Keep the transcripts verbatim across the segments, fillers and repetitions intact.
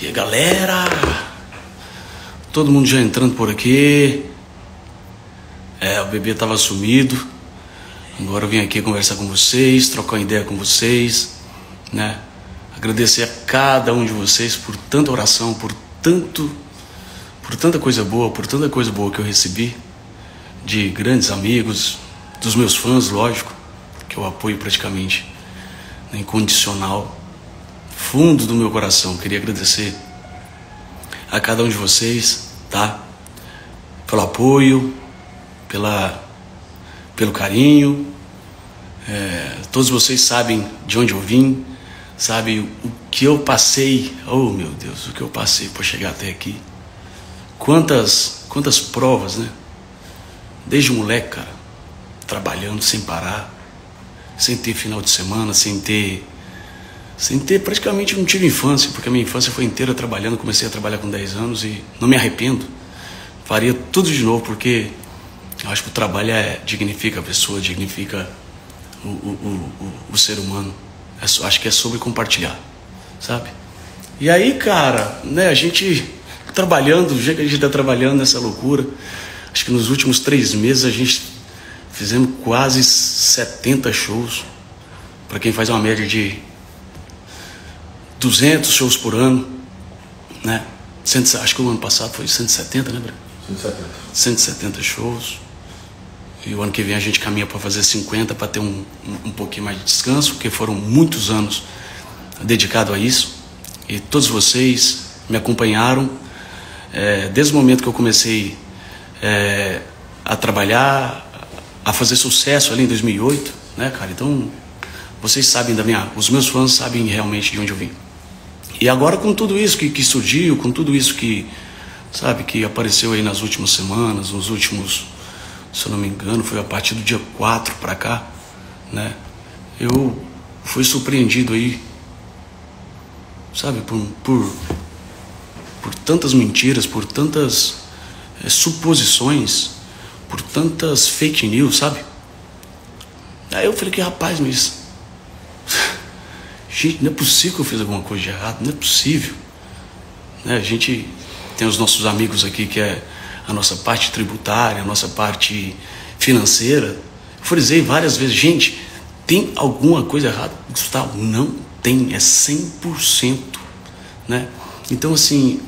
E aí, galera? Todo mundo já entrando por aqui. É, o bebê tava sumido. Agora eu vim aqui conversar com vocês, trocar uma ideia com vocês, né? Agradecer a cada um de vocês por tanta oração, por tanto, por tanta coisa boa, por tanta coisa boa que eu recebi de grandes amigos, dos meus fãs, lógico, que eu apoio praticamente, né, incondicional, fundo do meu coração. Queria agradecer a cada um de vocês, tá? Pelo apoio, pela, pelo carinho. É, todos vocês sabem de onde eu vim, sabem o que eu passei. Oh, meu Deus, o que eu passei para chegar até aqui. Quantas, quantas provas, né? Desde moleque, cara, trabalhando sem parar, sem ter final de semana, sem ter... Sem ter, praticamente não tive infância, porque a minha infância foi inteira trabalhando. Comecei a trabalhar com dez anos e não me arrependo. Faria tudo de novo, porque eu acho que o trabalho é, dignifica a pessoa, dignifica o, o, o, o ser humano. É, acho que é sobre compartilhar, sabe? E aí, cara, né, a gente trabalhando, do jeito que a gente está trabalhando nessa loucura, acho que nos últimos três meses a gente fizemos quase setenta shows, para quem faz uma média de duzentos shows por ano, né? cem, acho que o ano passado foi cento e setenta, lembra? cento e setenta. cento e setenta shows. E o ano que vem a gente caminha para fazer cinquenta, para ter um, um, um pouquinho mais de descanso, porque foram muitos anos dedicados a isso. E todos vocês me acompanharam, é, desde o momento que eu comecei é, a trabalhar, a fazer sucesso ali em dois mil e oito, né, cara? Então, vocês sabem da minha... Os meus fãs sabem realmente de onde eu vim. E agora, com tudo isso que, que surgiu, com tudo isso que, sabe, que apareceu aí nas últimas semanas, nos últimos, se eu não me engano, foi a partir do dia quatro para cá, né? Eu fui surpreendido aí, sabe, por, por, por tantas mentiras, por tantas é, suposições, por tantas fake news, sabe? Aí eu falei que, rapaz, mas... Gente, não é possível que eu fiz alguma coisa de errado, não é possível, né? A gente tem os nossos amigos aqui, que é a nossa parte tributária, a nossa parte financeira. Frisei várias vezes, gente, tem alguma coisa errada? Gusttavo, não tem, é cem por cento, né? Então, assim,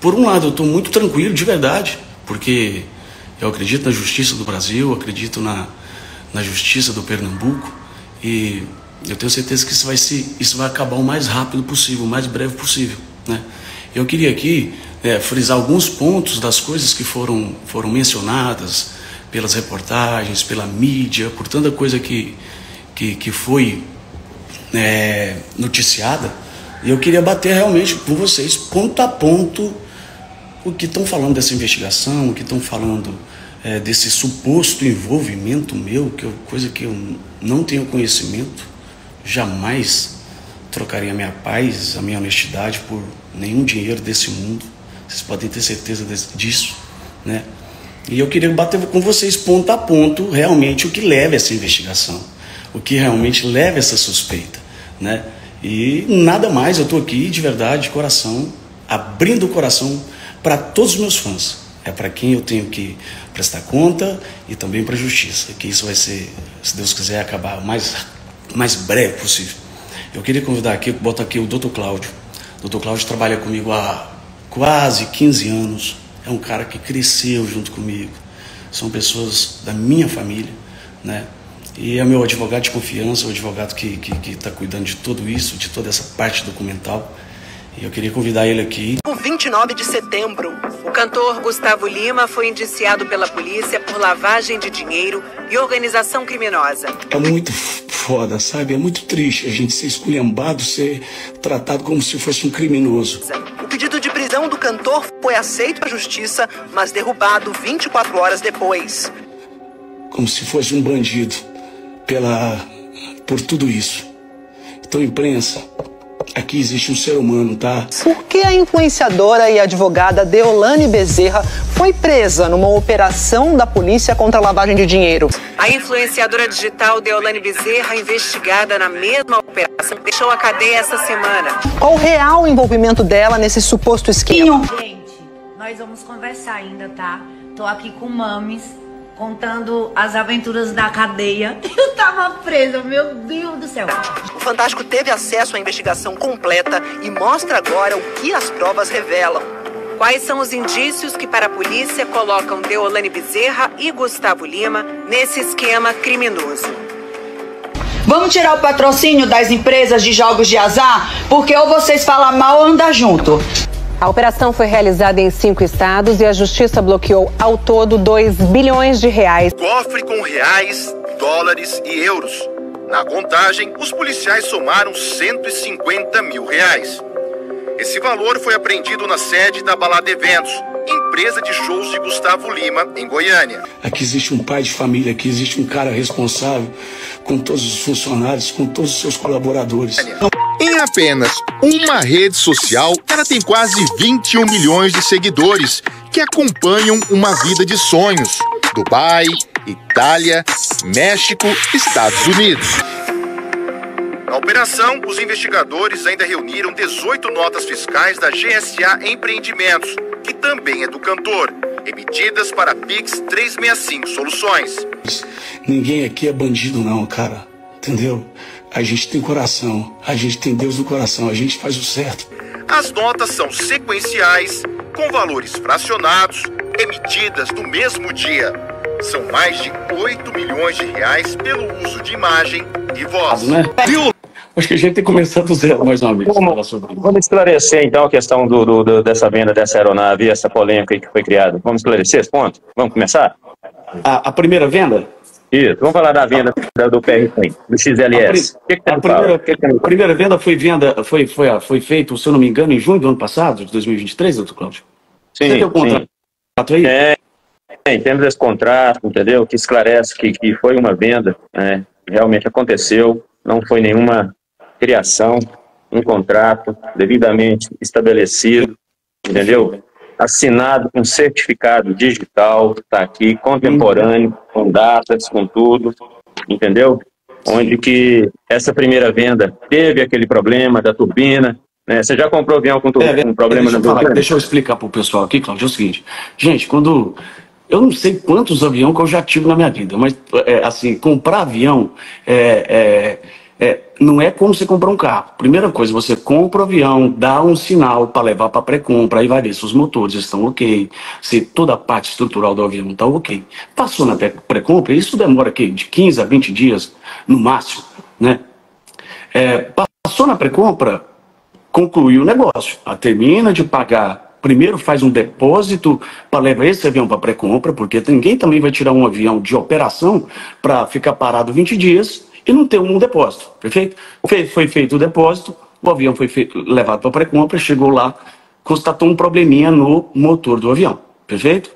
por um lado eu estou muito tranquilo, de verdade, porque eu acredito na justiça do Brasil, acredito na, na justiça do Pernambuco, e eu tenho certeza que isso vai, se, isso vai acabar o mais rápido possível, o mais breve possível, né? Eu queria aqui é, frisar alguns pontos das coisas que foram, foram mencionadas pelas reportagens, pela mídia, por tanta coisa que, que, que foi é, noticiada. E eu queria bater realmente com vocês, ponto a ponto, o que estão falando dessa investigação, o que estão falando é, desse suposto envolvimento meu, que eu, coisa que eu não tenho conhecimento. Jamais trocaria a minha paz, a minha honestidade por nenhum dinheiro desse mundo. Vocês podem ter certeza disso, né? E eu queria bater com vocês ponto a ponto realmente o que leva essa investigação, o que realmente leva essa suspeita, né? E nada mais, eu tô aqui de verdade, de coração, abrindo o coração para todos os meus fãs. É para quem eu tenho que prestar conta e também para a justiça. Que isso vai ser, se Deus quiser, acabar o mais rápido, mais breve possível. Eu queria convidar aqui, boto aqui o doutor Cláudio. O doutor Cláudio trabalha comigo há quase quinze anos. É um cara que cresceu junto comigo. São pessoas da minha família, né? E é meu advogado de confiança, o advogado que está que, que cuidando de tudo isso, de toda essa parte documental. E eu queria convidar ele aqui. No vinte e nove de setembro, o cantor Gusttavo Lima foi indiciado pela polícia por lavagem de dinheiro e organização criminosa. É muito foda, sabe? É muito triste a gente ser esculhambado, ser tratado como se fosse um criminoso. O pedido de prisão do cantor foi aceito pela justiça, mas derrubado vinte e quatro horas depois. Como se fosse um bandido pela... por tudo isso. Então, imprensa, Aqui existe um ser humano, tá? Por que a influenciadora e advogada Deolane Bezerra foi presa numa operação da polícia contra a lavagem de dinheiro? A influenciadora digital Deolane Bezerra, investigada na mesma operação, deixou a cadeia essa semana. Qual o real envolvimento dela nesse suposto esquema? Gente, nós vamos conversar ainda, tá? Tô aqui com Mames, contando as aventuras da cadeia. Eu tava presa, meu Deus do céu. O Fantástico teve acesso à investigação completa e mostra agora o que as provas revelam. Quais são os indícios que para a polícia colocam Deolane Bezerra e Gusttavo Lima nesse esquema criminoso? Vamos tirar o patrocínio das empresas de jogos de azar? Porque ou vocês falam mal ou andam junto. A operação foi realizada em cinco estados e a justiça bloqueou ao todo dois bilhões de reais. Cofre com reais, dólares e euros. Na contagem, os policiais somaram cento e cinquenta mil reais. Esse valor foi apreendido na sede da Balada Eventos, empresa de shows de Gusttavo Lima, em Goiânia. Aqui existe um pai de família, aqui existe um cara responsável com todos os funcionários, com todos os seus colaboradores. Em apenas uma rede social, ela tem quase vinte e um milhões de seguidores que acompanham uma vida de sonhos. Dubai, Itália, México, Estados Unidos. Na operação, os investigadores ainda reuniram dezoito notas fiscais da G S A Empreendimentos, que também é do cantor, emitidas para a PIX trezentos e sessenta e cinco Soluções. Ninguém aqui é bandido não, cara. Entendeu? A gente tem coração, a gente tem Deus no coração, a gente faz o certo. As notas são sequenciais, com valores fracionados, emitidas no mesmo dia. São mais de oito milhões de reais pelo uso de imagem e voz. Né? Acho que a gente tem começado do zero, mais uma vez. Vamos esclarecer, então, a questão do, do, do, dessa venda dessa aeronave, essa polêmica que foi criada. Vamos esclarecer esse ponto? Vamos começar? A, a primeira venda? Isso, vamos falar da venda do P R cem, do X L S. A, pri a, primeira, que que a primeira venda foi venda, foi, foi, foi feita, se eu não me engano, em junho do ano passado, de dois mil e vinte e três, doutor Cláudio? Sim, você tem o contrato aí? É, é, temos esse contrato, entendeu? Que esclarece que, que foi uma venda, né? Realmente aconteceu, não foi nenhuma criação, um contrato devidamente estabelecido, entendeu? Assinado com certificado digital, está aqui, contemporâneo, com datas, com tudo, entendeu? Onde que essa primeira venda teve aquele problema da turbina, né? Você já comprou avião com turbina, é, um problema deixa na turbina? Falar, deixa eu explicar para o pessoal aqui, Cláudio, é o seguinte. Gente, quando... eu não sei quantos aviões que eu já tive na minha vida, mas, é, assim, comprar avião é... é... É, não é como você comprar um carro. Primeira coisa, você compra o avião, dá um sinal para levar para pré-compra, aí vai ver se os motores estão ok, se toda a parte estrutural do avião está ok. Passou na pré-compra, isso demora que, de quinze a vinte dias, no máximo, né? É, passou na pré-compra, concluiu o negócio. A termina de pagar, primeiro faz um depósito para levar esse avião para pré-compra, porque ninguém também vai tirar um avião de operação para ficar parado vinte dias, e não tem um depósito, perfeito? Fe foi feito o depósito, o avião foi levado para pré-compra, chegou lá, constatou um probleminha no motor do avião, perfeito?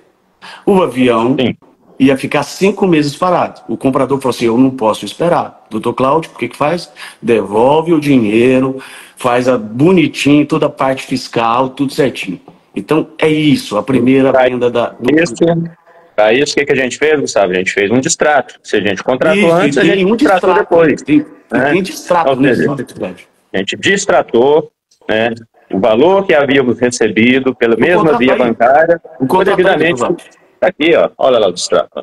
O avião Sim. ia ficar cinco meses parado. O comprador falou assim, eu não posso esperar. Doutor Cláudio, o que que faz? Devolve o dinheiro, faz a bonitinho, toda a parte fiscal, tudo certinho. Então, é isso, a primeira pra venda da... Para isso, o que, que a gente fez, Gustavo? A gente fez um distrato. Se a gente contratou isso, antes, a gente um contratou distrato, depois. Tem, né? Tem distrato então, mesmo, a gente distratou, né, o valor que havíamos recebido pela o mesma via bancária. O foi devidamente... Tá aqui, ó. Olha lá o distrato.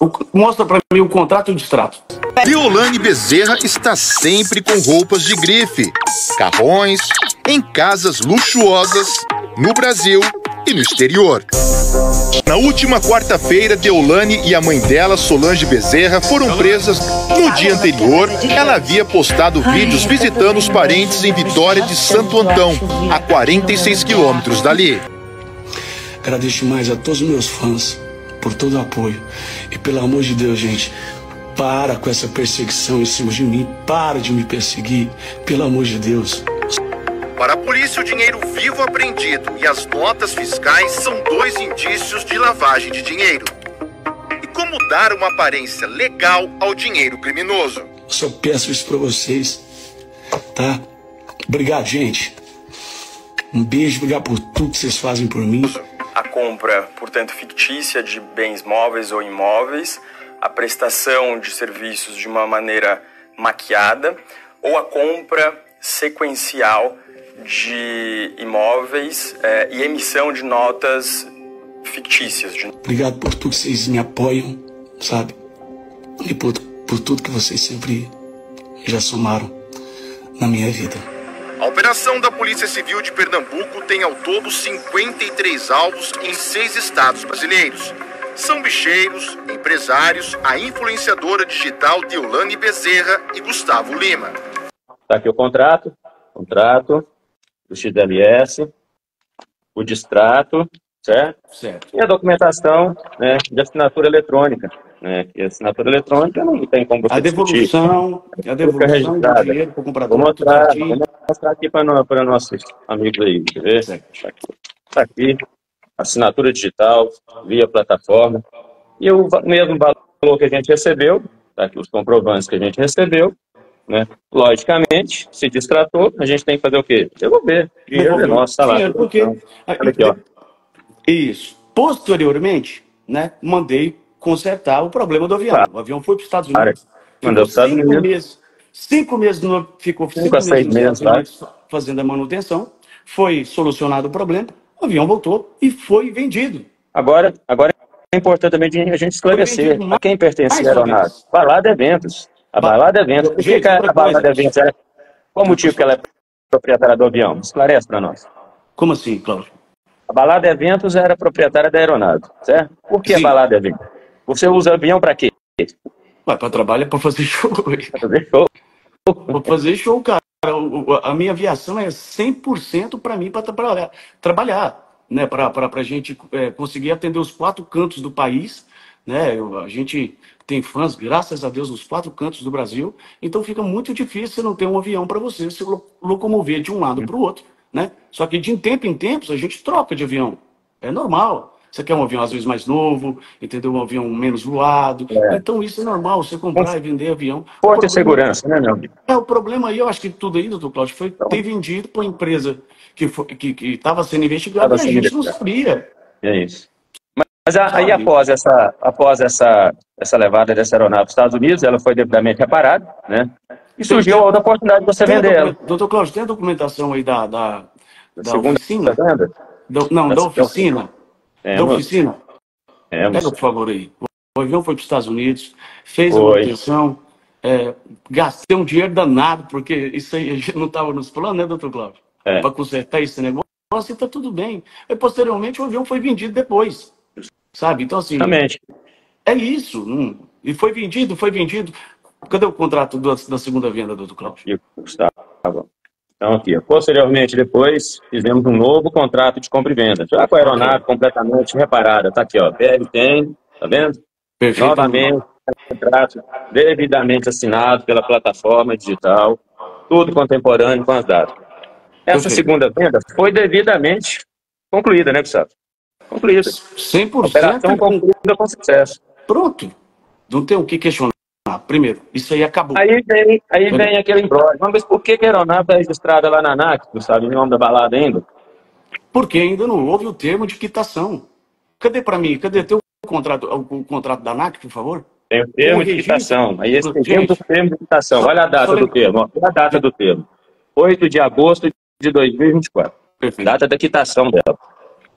O, mostra para mim o contrato e o distrato. Deolane Bezerra está sempre com roupas de grife, carrões, em casas luxuosas, no Brasil e no exterior. Na última quarta-feira, Deolane e a mãe dela, Solange Bezerra, foram presas. No dia anterior, ela havia postado vídeos visitando os parentes em Vitória de Santo Antão, a quarenta e seis quilômetros dali. Agradeço mais a todos os meus fãs por todo o apoio. E pelo amor de Deus, gente, para com essa perseguição em cima de mim, para de me perseguir, pelo amor de Deus. Para a polícia, o dinheiro vivo apreendido e as notas fiscais são dois indícios de lavagem de dinheiro. E como dar uma aparência legal ao dinheiro criminoso? Só peço isso para vocês, tá? Obrigado, gente. Um beijo, obrigado por tudo que vocês fazem por mim. A compra, portanto, fictícia de bens móveis ou imóveis, a prestação de serviços de uma maneira maquiada, ou a compra sequencial de imóveis é, e emissão de notas fictícias. De... Obrigado por tudo que vocês me apoiam, sabe? E por, por tudo que vocês sempre já somaram na minha vida. A operação da Polícia Civil de Pernambuco tem ao todo cinquenta e três alvos em seis estados brasileiros. São bicheiros, empresários, a influenciadora digital Deolane Bezerra e Gusttavo Lima. Está aqui o contrato, contrato, o X D L S, o distrato, certo? Certo. E a documentação, né, de assinatura eletrônica. Né? E a assinatura eletrônica não tem como você a devolução, discutir. A devolução do dinheiro para o comprador. Vou mostrar, vou mostrar aqui para o nosso amigo aí. Quer ver? Está aqui. Tá aqui. Assinatura digital, via plataforma. E o mesmo valor que a gente recebeu, tá aqui os comprovantes que a gente recebeu. Né? Logicamente, se distratou, a gente tem que fazer o quê? Devolver. Dinheiro é nosso, tá lá. Dinheiro, porque... Olha aqui, ó. Isso. Posteriormente, né, mandei consertar o problema do avião. Claro. O avião foi para os Estados Unidos. Mandou para os Estados Unidos. Meses, cinco meses, no, ficou cinco, cinco a seis meses, meses tá? fazendo a manutenção. Foi solucionado o problema, o avião voltou e foi vendido. Agora, agora é importante também a gente esclarecer mais, a quem pertencia a aeronave. Balada Eventos. A Balada Eventos. Por que a Balada Eventos? Ela, qual o motivo que ela é proprietária do avião? Esclarece para nós. Como assim, Cláudio? A Balada Eventos era proprietária da aeronave, certo? Por que Sim. a Balada Eventos? Você usa o avião para quê? Vai para trabalho, para fazer show. Para fazer show. Para fazer show, cara. A minha aviação é cem por cento para mim, para trabalhar, trabalhar, né? Para a gente é, conseguir atender os quatro cantos do país, né? Eu, a gente tem fãs, graças a Deus, nos quatro cantos do Brasil. Então fica muito difícil você não ter um avião para você se locomover de um lado hum. para o outro. Né? Só que de tempo em tempo a gente troca de avião, é normal. Você quer um avião às vezes mais novo, entendeu? Um avião menos voado, é. Então isso é normal, você comprar e vender avião. Porta e segurança, né, meu amigo? É, o problema aí, eu acho que tudo aí, doutor Cláudio, foi então, ter vendido para uma empresa que estava que, que sendo investigada tava e a gente não sabia. É isso. Mas, mas a, aí após, essa, após essa, essa levada dessa aeronave para os Estados Unidos, ela foi devidamente reparada, né? E surgiu a oportunidade de você vender ela. Doutor Cláudio, tem a documentação aí da, da, da oficina? Tá do, não, da, da oficina. É, da oficina? É, Pega, por favor, aí. O avião foi para os Estados Unidos, fez foi. a manutenção, é, gastei um dinheiro danado, porque isso aí não estava nos planos, né, doutor Cláudio? É. Para consertar esse negócio, e está tudo bem. Aí, posteriormente, o avião foi vendido depois, sabe? Então, assim... Exatamente. É isso. Hum. E foi vendido, foi vendido... Cadê o contrato do, da segunda venda, doutor Cláudio? Gustavo. Então, aqui, posteriormente, depois, fizemos um novo contrato de compra e venda. Já com a aeronave completamente reparada. Está aqui, ó. P R tem, tá vendo? Perfeito. Novamente, contrato devidamente assinado pela plataforma digital, tudo contemporâneo com as datas. Essa Perfeito. segunda venda foi devidamente concluída, né, Gustavo? Concluída. cem por cento. Operação concluída com sucesso. Pronto. Não tem o que questionar. Ah, primeiro, isso aí acabou. Aí vem, aí vem aquele embrólio. Vamos ver por que a aeronave está registrada lá na ANAC, não sabe o nome da balada ainda? Porque ainda não houve o termo de quitação. Cadê para mim? Cadê teu contrato, o, o contrato da ANAC, por favor? Tem o termo o de quitação. Aí esse termo do termo de quitação. Olha a data do termo. Olha a data do termo. oito de agosto de dois mil e vinte e quatro. Perfeito. Data da quitação dela.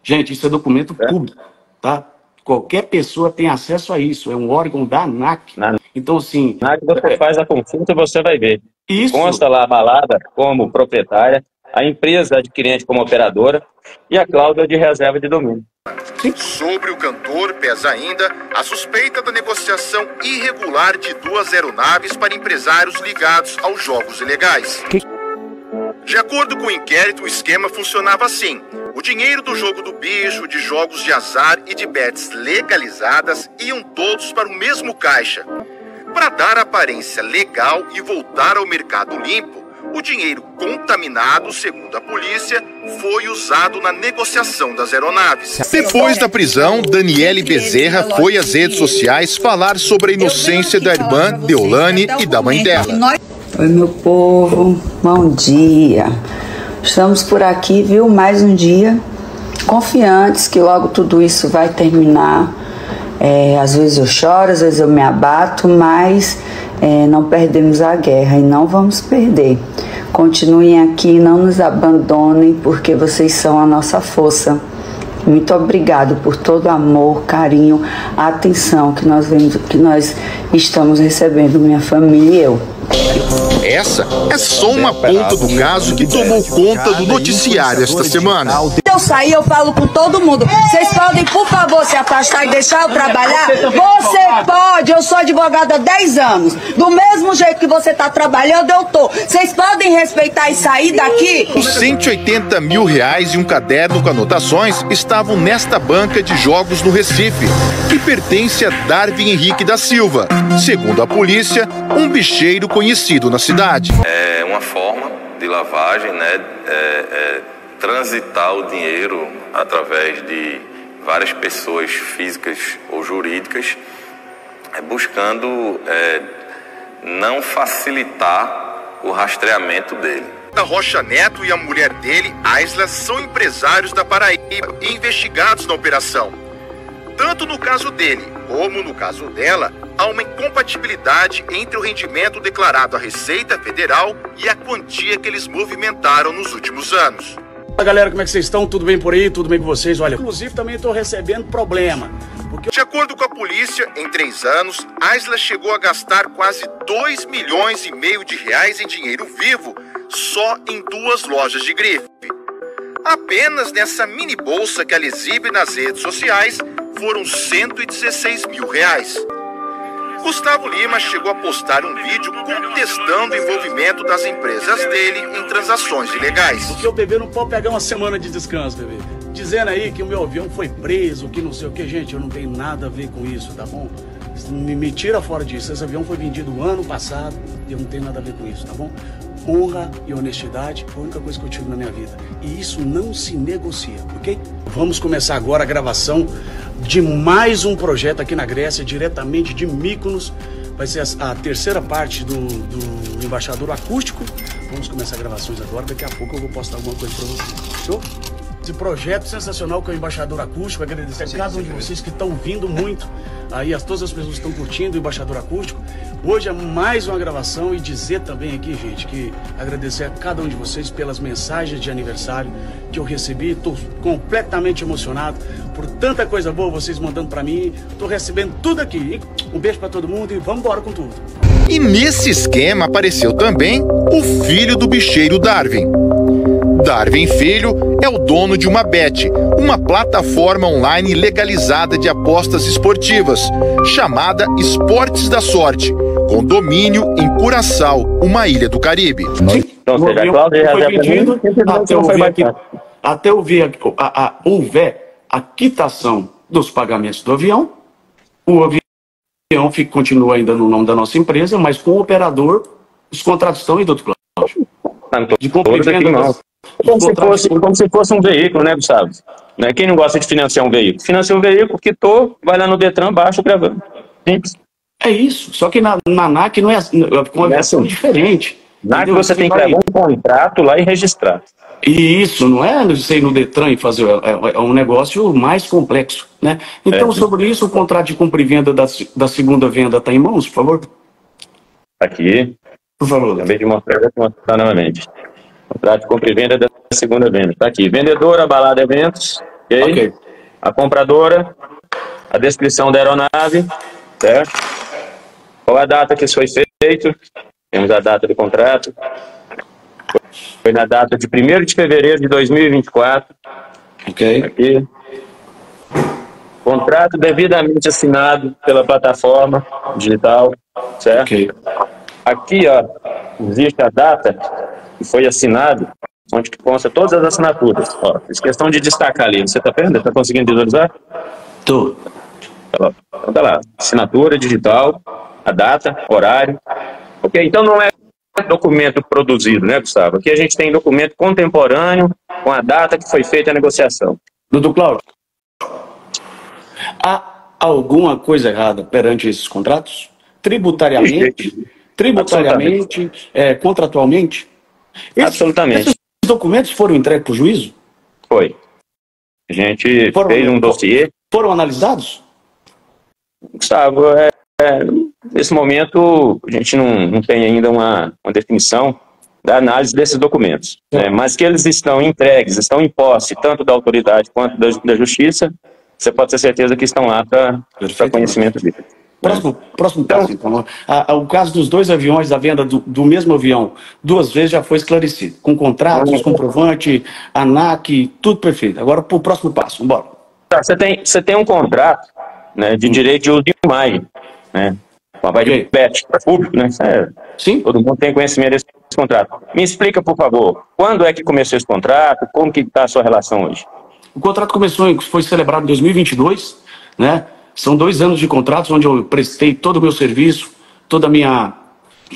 Gente, isso é documento é. público, tá? Qualquer pessoa tem acesso a isso. É um órgão da ANAC. Na... Então, assim... Na ANAC você é... faz a consulta, você vai ver. Isso. Consta lá a balada como proprietária, a empresa adquirente como operadora e a cláusula de reserva de domínio. Sim. Sobre o cantor, pesa ainda a suspeita da negociação irregular de duas aeronaves para empresários ligados aos jogos ilegais. Que... De acordo com o inquérito, o esquema funcionava assim. O dinheiro do jogo do bicho, de jogos de azar e de bets legalizadas iam todos para o mesmo caixa. Para dar aparência legal e voltar ao mercado limpo, o dinheiro contaminado, segundo a polícia, foi usado na negociação das aeronaves. Depois da prisão, Daniele Bezerra foi às redes sociais falar sobre a inocência da irmã Deolane e da mãe dela. Oi, meu povo. Bom dia. Estamos por aqui, viu? Mais um dia. Confiantes que logo tudo isso vai terminar. É, às vezes eu choro, às vezes eu me abato, mas é, não perdemos a guerra e não vamos perder. Continuem aqui, não nos abandonem, porque vocês são a nossa força. Muito obrigado por todo o amor, carinho, a atenção que nós, vemos, que nós estamos recebendo, minha família e eu. Essa é só uma ponta do caso que tomou conta do noticiário esta semana. Eu saí, eu falo com todo mundo. Vocês podem, por favor, se afastar e deixar eu trabalhar? Você pode, eu sou advogada há dez anos. Do mesmo jeito que você está trabalhando, eu tô. Vocês podem respeitar e sair daqui? Os cento e oitenta mil reais e um caderno com anotações estavam nesta banca de jogos no Recife, que pertence a Darwin Henrique da Silva. Segundo a polícia, um bicheiro conhecido na cidade. É uma forma de lavagem, né? É, é, transitar o dinheiro através de várias pessoas físicas ou jurídicas, é, buscando é, não facilitar o rastreamento dele. A Rocha Neto e a mulher dele, Aisla, são empresários da Paraíba e investigados na operação. Tanto no caso dele como no caso dela, há uma incompatibilidade entre o rendimento declarado à Receita Federal e a quantia que eles movimentaram nos últimos anos. Olá, galera, como é que vocês estão? Tudo bem por aí? Tudo bem com vocês? Olha, inclusive também estou recebendo problema. Porque... De acordo com a polícia, em três anos, Aisla chegou a gastar quase dois milhões e meio de reais em dinheiro vivo só em duas lojas de grife. Apenas nessa mini bolsa que ela exibe nas redes sociais foram cento e dezesseis mil reais. Gusttavo Lima chegou a postar um vídeo contestando o envolvimento das empresas dele em transações ilegais. Porque o bebê não pode pegar uma semana de descanso, bebê. Dizendo aí que o meu avião foi preso, que não sei o que. Gente, eu não tenho nada a ver com isso, tá bom? Me, me tira fora disso. Esse avião foi vendido ano passado e eu não tenho nada a ver com isso, tá bom? Honra e honestidade foi a única coisa que eu tive na minha vida. E isso não se negocia, ok? Vamos começar agora a gravação de mais um projeto aqui na Grécia, diretamente de Mykonos. Vai ser a, a terceira parte do, do Embaixador Acústico. Vamos começar gravações agora, daqui a pouco eu vou postar alguma coisa pra vocês. Show? Esse projeto sensacional que é o Embaixador Acústico. Agradecer a cada um de vocês que estão vindo muito. Aí a todas as pessoas que estão curtindo o Embaixador Acústico. Hoje é mais uma gravação e dizer também aqui, gente, que agradecer a cada um de vocês pelas mensagens de aniversário que eu recebi. Estou completamente emocionado por tanta coisa boa vocês mandando para mim. Estou recebendo tudo aqui. Um beijo para todo mundo e vamos embora com tudo. E nesse esquema apareceu também o filho do bicheiro Darwin. Darwin Filho é o dono de uma bet, uma plataforma online legalizada de apostas esportivas, chamada Esportes da Sorte, com domínio em Curaçao, uma ilha do Caribe. Então, seja, Cláudio já foi pedido, até ouvir, aqui, até ouvir aqui, a, a, houver a quitação dos pagamentos do avião, o avião fica, continua ainda no nome da nossa empresa, mas com o operador, os contratos estão em do outro plano. De compra e venda. Como se, fosse, como se fosse um veículo, né, Gustavo? Né? Quem não gosta de financiar um veículo? Financia um veículo, quitou, vai lá no Detran, baixa o gravando. Simples. É isso. Só que na, na ANAC não é, com a versão diferente. Na ANAC você tem que levar um contrato lá e registrar. E isso, não é você ir no Detran e fazer. É, é um negócio mais complexo, né? Então, é, sobre isso, o contrato de compra e venda da, da segunda venda está em mãos, por favor? Aqui. Por favor. Acabei de mostrar, vou mostrar novamente. Contrato de compra e venda da segunda venda. Está aqui. Vendedora, Balada Eventos. Okay? Okay. A compradora, a descrição da aeronave. Certo? Qual a data que isso foi feito? Temos a data do contrato. Foi na data de primeiro de fevereiro de dois mil e vinte e quatro. Ok. Aqui. Contrato devidamente assinado pela plataforma digital. Certo? Okay. Aqui, ó, existe a data que foi assinado, onde consta todas as assinaturas. Ó, fiz questão de destacar ali. Você tá vendo? Tá conseguindo visualizar? Tô. Então tá lá. Assinatura digital, a data, horário. Ok, então não é documento produzido, né, Gustavo? Aqui a gente tem documento contemporâneo com a data que foi feita a negociação. Doutor Cláudio, há alguma coisa errada perante esses contratos? Tributariamente? Tributariamente? É, contratualmente? Esse, Absolutamente. Esses documentos foram entregues para o juízo? Foi. A gente foram, fez um dossiê. Foram analisados? Gustavo, é, é, nesse momento a gente não, não tem ainda uma, uma definição da análise desses documentos. É. Né? Mas que eles estão entregues, estão em posse, tanto da autoridade quanto da, da justiça, você pode ter certeza que estão lá para conhecimento dele. Próximo, próximo então, caso, então. A, a, o caso dos dois aviões, da venda do, do mesmo avião, duas vezes já foi esclarecido. Com contratos, comprovante, ANAC, tudo perfeito. Agora, para o próximo passo, bora. Tá, você, tem, você tem um contrato, né, de direito de uso de imagem, né? Vai de Bet, público, né? É, sim. Todo mundo tem conhecimento desse contrato. Me explica, por favor, quando é que começou esse contrato? Como que está a sua relação hoje? O contrato começou, foi celebrado em dois mil e vinte e dois, né? São dois anos de contratos onde eu prestei todo o meu serviço, toda a minha,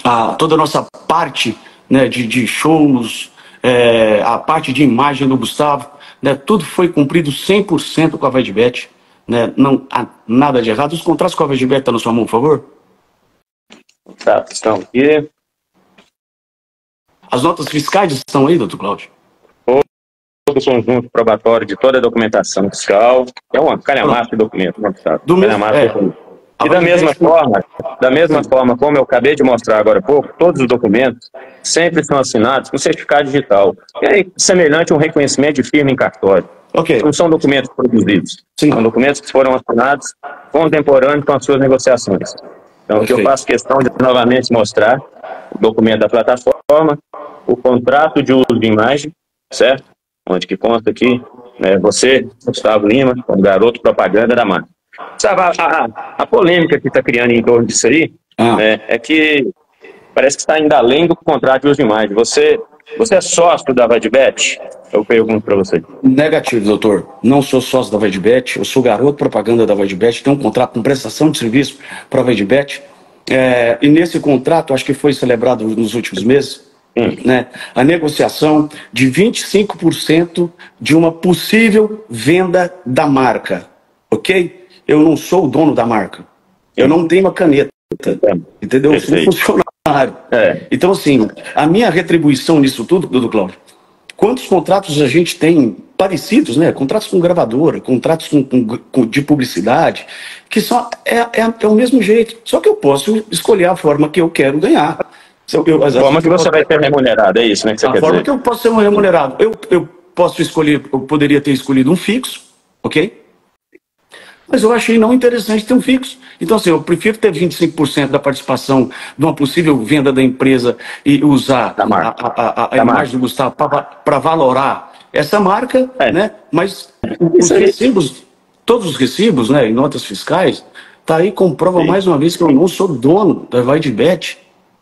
a, toda a nossa parte, né, de, de shows, é, a parte de imagem do Gusttavo, né, tudo foi cumprido cem por cento com a Vai de Bet, né, não há nada de errado. Os contratos com a Vai de Bet estão na sua mão, por favor? Tá, estão aqui. As notas fiscais estão aí, doutor Cláudio? Todo conjunto probatório de toda a documentação fiscal. É uma calhamaça de documento. Do mesmo, é, documento. E da mesma forma, da mesma forma, como eu acabei de mostrar agora há pouco, todos os documentos sempre são assinados com certificado digital. É semelhante a um reconhecimento de firma em cartório. Okay. Não são documentos produzidos. Sim. São documentos que foram assinados contemporâneos com as suas negociações. Então, o que eu faço questão de novamente mostrar o documento da plataforma, o contrato de uso de imagem, certo? Onde que consta aqui, né, você, Gusttavo Lima, um garoto propaganda da marca. Sabe, a, a, a polêmica que está criando em torno disso aí, ah. né, é que parece que está ainda além do contrato de uso de imagem. Você, você é sócio da Vai de Bet? Eu pergunto para você. Negativo, doutor. Não sou sócio da Vai de Bet, eu sou garoto propaganda da Vai de Bet, tenho um contrato com prestação de serviço para a Vai de Bet. É, e nesse contrato, acho que foi celebrado nos últimos meses, né, a negociação de vinte e cinco por cento de uma possível venda da marca, ok? Eu não sou o dono da marca, eu não tenho uma caneta, entendeu? Eu sou um funcionário. É. Então, assim, a minha retribuição nisso tudo, Dudu Cláudio, quantos contratos a gente tem parecidos, né? Contratos com gravadora, contratos com, com, de publicidade, que só é, é, é o mesmo jeito, só que eu posso escolher a forma que eu quero ganhar. Eu, a forma que você vai ser remunerado, é isso, né? Que você a quer forma dizer. Que eu posso ser remunerado. Eu, eu posso escolher, eu poderia ter escolhido um fixo, ok? Mas eu achei não interessante ter um fixo. Então, assim, eu prefiro ter vinte e cinco por cento da participação de uma possível venda da empresa e usar a, a, a, a imagem do Gusttavo para valorar essa marca, é. né? Mas os recibos, todos os recibos, né, em notas fiscais, tá aí, comprova Sim. mais uma vez que eu não sou dono da Vai de Bet.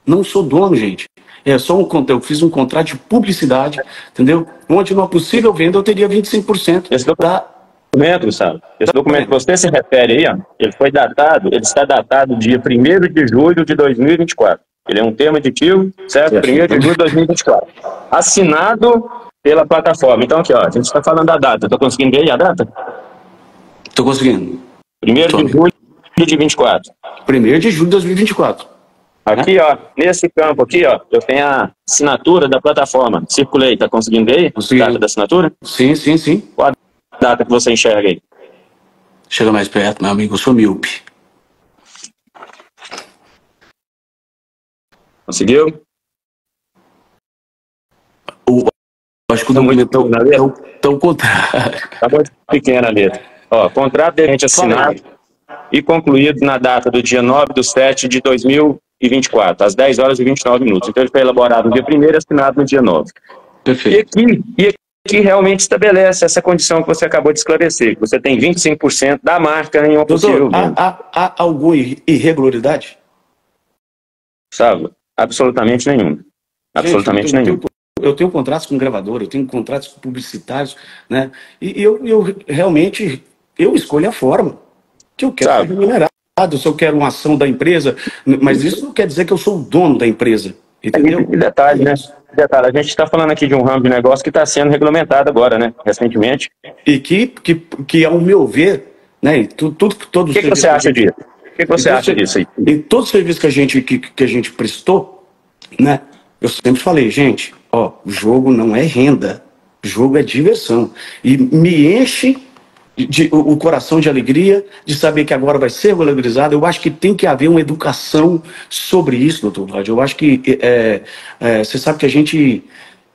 Não sou dono, gente. É só um Eu fiz um contrato de publicidade, entendeu? Onde numa possível venda eu teria vinte e cinco por cento. Esse da... documento, sabe? Esse documento que você se refere aí, ó, ele foi datado, ele está datado dia primeiro de julho de dois mil e vinte e quatro. Ele é um termo aditivo, certo? primeiro de julho de dois mil e vinte e quatro. Assinado pela plataforma. Então aqui, ó, a gente está falando da data. Estou conseguindo ver aí a data? Estou conseguindo. primeiro de julho de vinte e quatro. primeiro de julho de dois mil e vinte e quatro. Aqui, ó, nesse campo aqui, ó, eu tenho a assinatura da plataforma. Circulei, tá conseguindo ver? Consegui. Data da assinatura? Sim, sim, sim. Qual a data que você enxerga aí? Chega mais perto, meu amigo, eu sou míope. Conseguiu? O... Acho que o documento está ao contrário. Está muito pequena a letra. Ó, contrato de gente assinado e concluído na data do dia nove de sete de dois mil e vinte e quatro, às dez horas e vinte e nove minutos. Então ele foi elaborado no dia primeiro e assinado no dia nove. Perfeito. E aqui, e aqui realmente estabelece essa condição que você acabou de esclarecer, que você tem vinte e cinco por cento da marca em uma possível venda. Há, há, há alguma irregularidade? Sabe? Absolutamente nenhuma. Absolutamente nenhuma. Eu tenho contratos com gravador, eu tenho contratos publicitários, né? E eu, eu realmente, eu escolho a forma que eu quero remunerar. Se eu quero uma ação da empresa, mas isso não quer dizer que eu sou o dono da empresa, entendeu? E detalhe, né? Detalhe, a gente está falando aqui de um ramo de negócio que está sendo regulamentado agora, né? Recentemente. E que, que, que ao meu ver, né? Tudo, tudo, todo o que, que você acha disso? O que, que você acha disso aí? Em todo o serviço que a gente, que, que a gente prestou, né? Eu sempre falei, gente, Ó, jogo não é renda, jogo é diversão. E me enche de, de, o coração de alegria de saber que agora vai ser valorizado. Eu acho que tem que haver uma educação sobre isso, doutor Cláudio. Eu acho que é, é, você sabe que a gente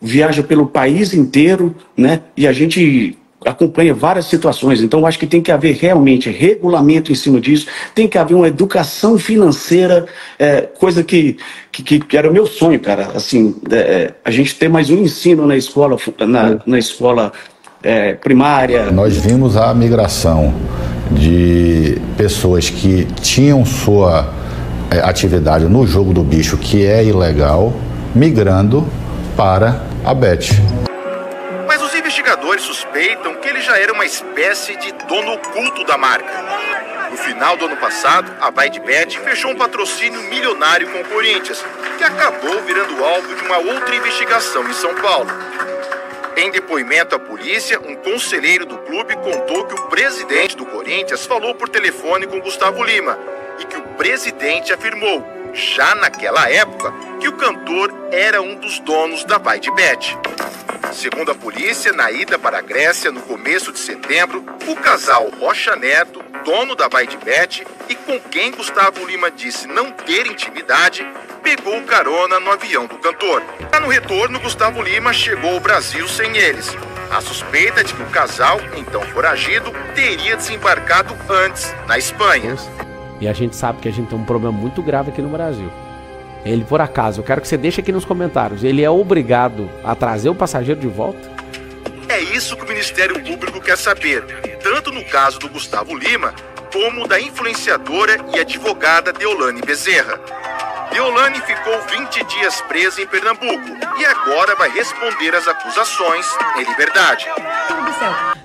viaja pelo país inteiro, né? E a gente acompanha várias situações, então acho que tem que haver realmente regulamento em cima disso, tem que haver uma educação financeira, é, coisa que, que, que era o meu sonho, cara, assim, é, a gente ter mais um ensino na escola, na, na escola é, primária. Nós vimos a migração de pessoas que tinham sua é, atividade no jogo do bicho, que é ilegal, migrando para a bet. Investigadores suspeitam que ele já era uma espécie de dono oculto da marca. No final do ano passado, a Vai de Bet fechou um patrocínio milionário com o Corinthians, que acabou virando alvo de uma outra investigação em São Paulo. Em depoimento à polícia, um conselheiro do clube contou que o presidente do Corinthians falou por telefone com Gusttavo Lima e que o presidente afirmou, já naquela época, que o cantor era um dos donos da Vai de Bet. Segundo a polícia, na ida para a Grécia, no começo de setembro, o casal Rocha Neto, dono da Vai de Bet, e com quem Gusttavo Lima disse não ter intimidade, pegou carona no avião do cantor. Já no retorno, Gusttavo Lima chegou ao Brasil sem eles. A suspeita de que o casal, então foragido, teria desembarcado antes, na Espanha. E a gente sabe que a gente tem um problema muito grave aqui no Brasil. Ele, por acaso, eu quero que você deixe aqui nos comentários, ele é obrigado a trazer o passageiro de volta? É isso que o Ministério Público quer saber, tanto no caso do Gusttavo Lima, como da influenciadora e advogada Deolane Bezerra. Deolane ficou vinte dias presa em Pernambuco e agora vai responder às acusações em liberdade.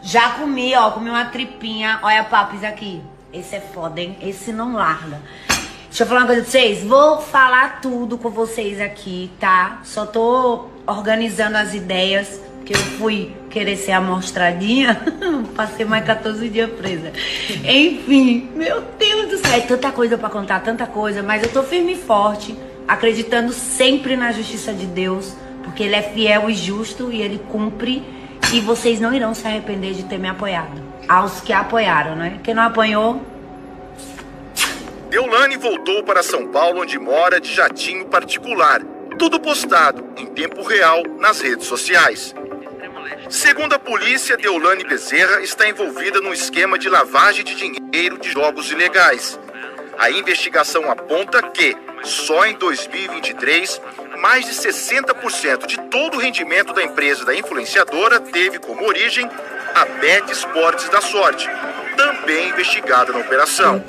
Já comi, ó, comi uma tripinha, olha papis aqui, esse é foda, hein? Esse não larga. Deixa eu falar uma coisa pra vocês, vou falar tudo com vocês aqui, tá? Só tô organizando as ideias, porque eu fui querer ser amostradinha, passei mais quatorze dias presa. Enfim, meu Deus do céu, é tanta coisa pra contar, tanta coisa, mas eu tô firme e forte, acreditando sempre na justiça de Deus, porque Ele é fiel e justo e Ele cumpre, e vocês não irão se arrepender de ter me apoiado. Aos que apoiaram, né? Quem não apanhou... Deolane voltou para São Paulo, onde mora, de jatinho particular. Tudo postado, em tempo real, nas redes sociais. Segundo a polícia, Deolane Bezerra está envolvida num esquema de lavagem de dinheiro de jogos ilegais. A investigação aponta que, só em dois mil e vinte e três, mais de sessenta por cento de todo o rendimento da empresa da influenciadora teve como origem a Bet Esportes da Sorte, também investigada na operação.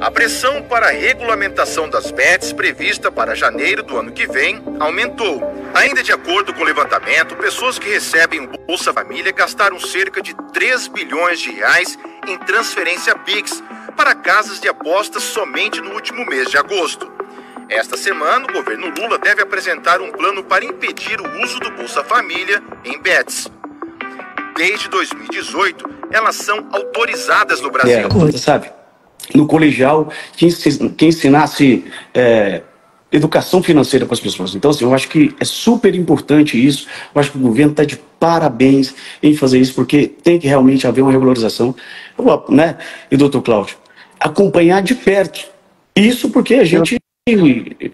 A pressão para a regulamentação das bets prevista para janeiro do ano que vem aumentou. Ainda de acordo com o levantamento, pessoas que recebem o Bolsa Família gastaram cerca de três bilhões de reais em transferência PIX para casas de apostas somente no último mês de agosto. Esta semana, o governo Lula deve apresentar um plano para impedir o uso do Bolsa Família em bets. Desde dois mil e dezoito, elas são autorizadas no Brasil. É, você sabe? No colegial, que ensinasse é, educação financeira para as pessoas. Então, assim, eu acho que é super importante isso. Eu acho que o governo está de parabéns em fazer isso, porque tem que realmente haver uma regularização. Eu, né? E, doutor Cláudio, acompanhar de perto. Isso porque a gente, a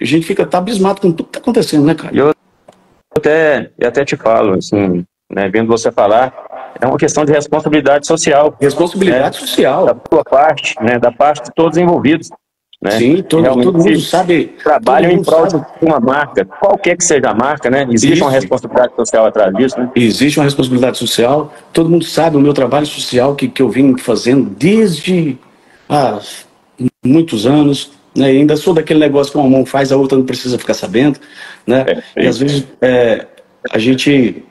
gente fica abismado com tudo que está acontecendo, né, cara? Eu até, eu até te falo, assim, né, vendo você falar... É uma questão de responsabilidade social. Responsabilidade, né, social. Da tua parte, né, da parte de todos envolvidos. Né? Sim, todo, todo mundo sabe. Trabalham mundo em prol sabe. de uma marca, qualquer que seja a marca, né? Existe Isso. uma responsabilidade social atrás disso, né? Existe uma responsabilidade social. Todo mundo sabe o meu trabalho social que, que eu vim fazendo desde há muitos anos. Né? E ainda sou daquele negócio que uma mão faz, a outra não precisa ficar sabendo. Né? É, e às vezes é, a gente...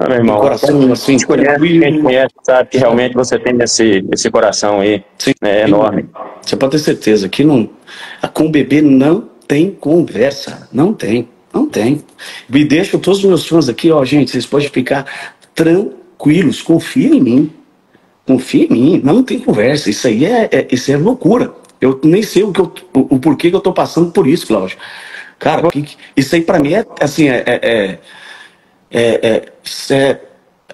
Não, meu irmão, coração, assim, a gente conhece, a gente conhece, sabe que realmente você tem esse, esse coração aí, sim, né, enorme. Você pode ter certeza que não, com o bebê não tem conversa, não tem, não tem. Me deixo todos os meus fãs aqui, ó, gente, vocês podem ficar tranquilos, confia em mim, confia em mim, não tem conversa, isso aí é, é, isso é loucura. Eu nem sei o, que eu, o, o porquê que eu tô passando por isso, Cláudio. Cara, que, isso aí pra mim é, assim, é, é, é, é, é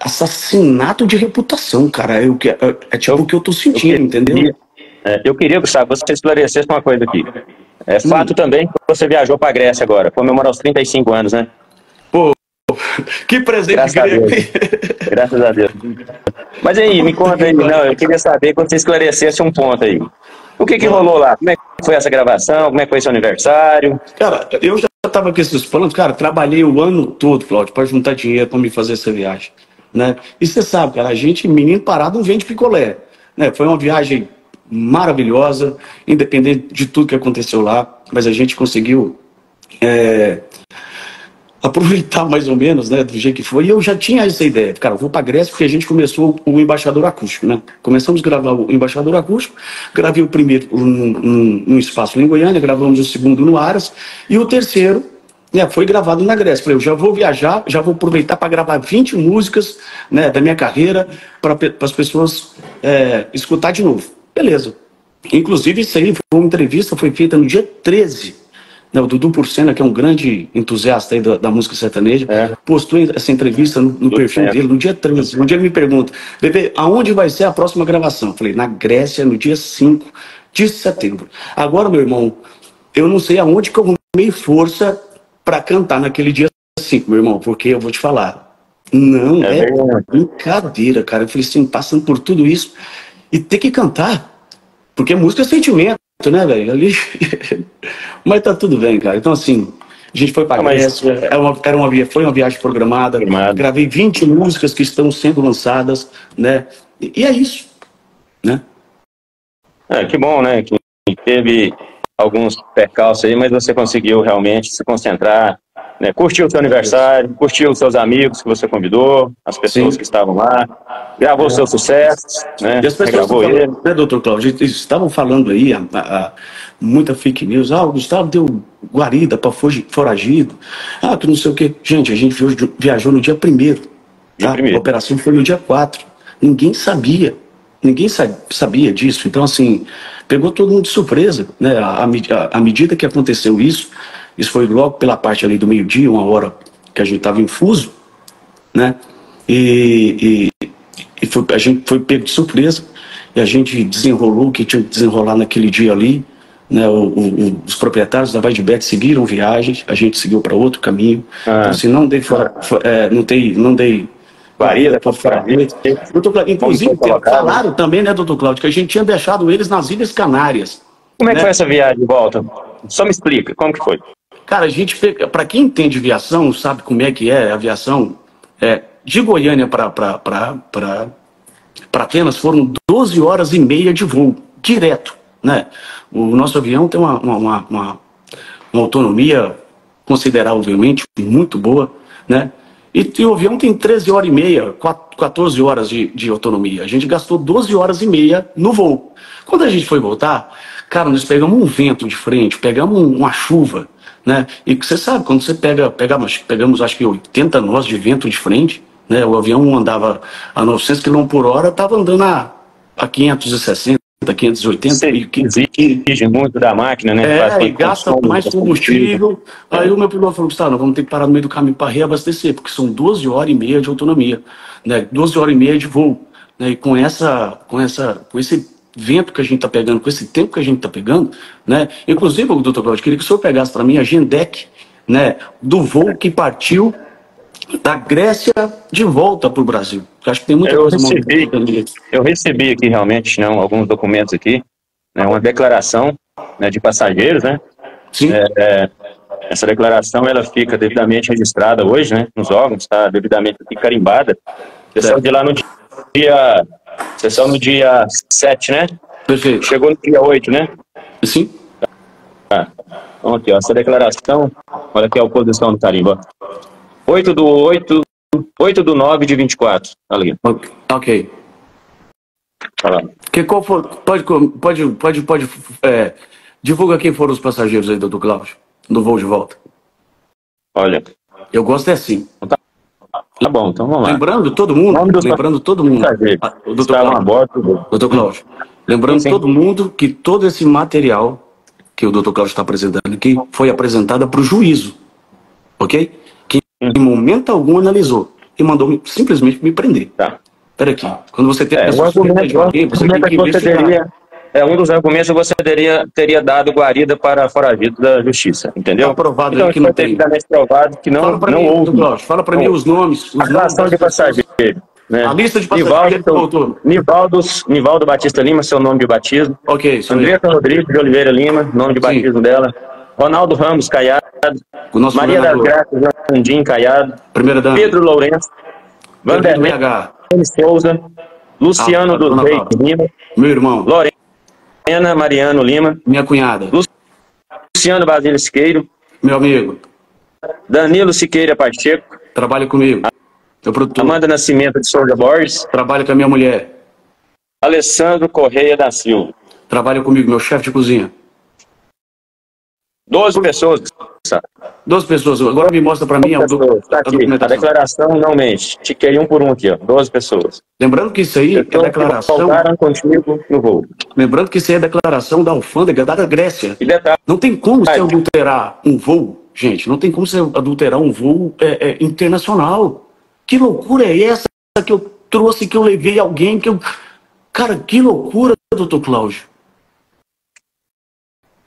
assassinato de reputação, cara. Eu, é, é tipo o que eu tô sentindo, entendeu? É, eu queria, Gusttavo, que você esclarecesse uma coisa aqui. É fato hum. também que você viajou pra Grécia agora, comemorar os trinta e cinco anos, né? Pô, que presente Graças grego. A Deus. Graças a Deus. Mas aí, me conta aí, não, eu queria saber quando você esclarecesse um ponto aí. O que que rolou lá? Como é que foi essa gravação? Como é que foi seu aniversário? Cara, eu já tava com esses planos, cara, trabalhei o ano todo, Cláudio, para juntar dinheiro para me fazer essa viagem, né? E você sabe, cara, a gente, menino parado, não vende picolé, né? Foi uma viagem maravilhosa, independente de tudo que aconteceu lá, mas a gente conseguiu é, aproveitar mais ou menos, né, do jeito que foi. E eu já tinha essa ideia, cara, eu vou pra Grécia, porque a gente começou o Embaixador Acústico, né? Começamos a gravar o Embaixador Acústico, gravei o primeiro num, num, num espaço em Goiânia, gravamos o segundo no Aras, e o terceiro, né, foi gravado na Grécia. Falei, eu já vou viajar, já vou aproveitar para gravar vinte músicas, né, da minha carreira, para as pessoas é, escutar de novo. Beleza. Inclusive, isso aí foi uma entrevista, foi feita no dia treze. Né, o Dudu Porcena, que é um grande entusiasta aí da, da música sertaneja, é. postou essa entrevista no, no perfil certo. dele no dia treze. Um dia ele me pergunta, bebê, aonde vai ser a próxima gravação? Eu falei, na Grécia, no dia cinco de setembro. Agora, meu irmão, eu não sei aonde que eu arrumei força para cantar naquele dia cinco, meu irmão, porque eu vou te falar. Não é, é brincadeira, cara. Eu falei assim, passando por tudo isso... E ter que cantar, porque música é sentimento, né, velho? Ali... Mas tá tudo bem, cara. Então, assim, a gente foi pra Grécia, era uma, era uma, foi uma viagem programada, Primado. gravei vinte músicas que estão sendo lançadas, né? E, e é isso, né? É, que bom, né? Que teve alguns percalços aí, mas você conseguiu realmente se concentrar, né? Curtiu o seu aniversário, curtiu os seus amigos que você convidou, as pessoas Sim. que estavam lá, gravou é. seus sucessos, né? E as pessoas falando, ele. né, doutor Cláudio, estavam falando aí, a, a, muita fake news, ah, o Gusttavo deu guarida para foragido, ah, tu não sei o quê. Gente, a gente viajou no dia primeiro, tá? primeiro. A operação foi no dia quatro, ninguém sabia. Ninguém sabia disso, então assim, pegou todo mundo de surpresa, né? À, à, à medida que aconteceu isso, isso foi logo pela parte ali do meio-dia, uma hora que a gente estava em fuso, né? E, e, e foi, a gente foi pego de surpresa, e a gente desenrolou o que tinha que desenrolar naquele dia ali, né? O, o, os proprietários da Vai de Bet seguiram viagens, a gente seguiu para outro caminho, ah. então assim, não dei, fora, for, é, não dei, não dei Varida, inclusive, falaram também, né, doutor Cláudio, que a gente tinha deixado eles nas Ilhas Canárias. Como é que né? foi essa viagem de volta? Só me explica, como que foi? Cara, a gente, para quem entende aviação, sabe como é que é a aviação, é, de Goiânia para Atenas foram doze horas e meia de voo, direto, né? O nosso avião tem uma, uma, uma, uma autonomia consideravelmente muito boa, né? E, e o avião tem treze horas e meia, quatorze horas de, de autonomia. A gente gastou doze horas e meia no voo. Quando a gente foi voltar, cara, nós pegamos um vento de frente, pegamos um, uma chuva, né? E você sabe, quando você pega, pegamos, pegamos acho que oitenta nós de vento de frente, né? O avião andava a novecentos quilômetros por hora, estava andando a, a quinhentos e sessenta, quinhentos e oitenta. Você e, exige muito da máquina, né? É, e gasta consome, mais combustível. É. Aí o meu piloto falou, Gusttavo, vamos ter que parar no meio do caminho para reabastecer, porque são doze horas e meia de autonomia, né? doze horas e meia de voo, né? E com, essa, com, essa, com esse vento que a gente está pegando, com esse tempo que a gente está pegando, né? Inclusive, o doutor Cláudio, queria que o senhor pegasse para mim a Gendec, né, do voo que partiu da Grécia de volta para o Brasil. Acho que tem muita eu coisa recebi, Eu recebi aqui realmente não, alguns documentos aqui, né, uma declaração, né, de passageiros, né? Sim. É, é, essa declaração ela fica devidamente registrada hoje, né? Nos órgãos, está devidamente carimbada. Você saiu de lá no dia, você saiu no dia sete, né? Perfeito. Chegou no dia oito, né? Sim. Ah, então aqui, ó, essa declaração, olha aqui a oposição do carimbo. oito do nove de vinte e quatro. Ali. Ok. Que qual for, pode pode, pode, pode é, divulga quem foram os passageiros aí, doutor Cláudio, no voo de volta. Olha. Eu gosto é assim. Tá, tá bom, então vamos lá. Lembrando todo mundo, lembrando todo mundo, doutor Cláudio, lembrando todo mundo que todo esse material que o doutor Cláudio está apresentando, que foi apresentada para o juízo, ok? Que em momento algum analisou e mandou simplesmente me prender. Tá. Espera aqui, quando você tem... É, um argumento de alguém, você tem que investigar. É um dos argumentos que você teria, teria dado guarida para foragido da justiça, entendeu? Está provado então, que não tem. Provado que não, fala não houve. Mim, fala para mim os nomes. Os a relação de passageiro. Né? A lista de passageiros. Nivaldo, Nivaldo Batista Lima, seu nome de batismo. Ok. Andressa Rodrigues de Oliveira Lima, nome de batismo Sim. dela. Ronaldo Ramos Caiado. O nosso Maria das Graças Landim Caiado. Primeira dama. Pedro Lourenço. Vanderlei Souza. Luciano ah, dos Reis Lima. Meu irmão. Lourenço. Ana Mariano Lima. Minha cunhada. Luciano Basílio Siqueiro. Meu amigo. Danilo Siqueira Pacheco. Trabalha comigo. Eu produtor. Amanda Nascimento de Souza Borges. Trabalha com a minha mulher. Alessandro Correia da Silva. Trabalha comigo, meu chefe de cozinha. Doze pessoas. Doze pessoas. Agora me mostra para mim a, do... tá aqui. A declaração não mente. Tiquei um por um aqui, ó. Doze pessoas. Lembrando que isso aí então, é declaração. Contigo no voo. Lembrando que isso aí é declaração da alfândega da Grécia. E detalhe... Não tem como se adulterar um voo, gente. Não tem como se adulterar um voo é, é, internacional. Que loucura é essa que eu trouxe, que eu levei alguém que eu... Cara, que loucura, doutor Cláudio.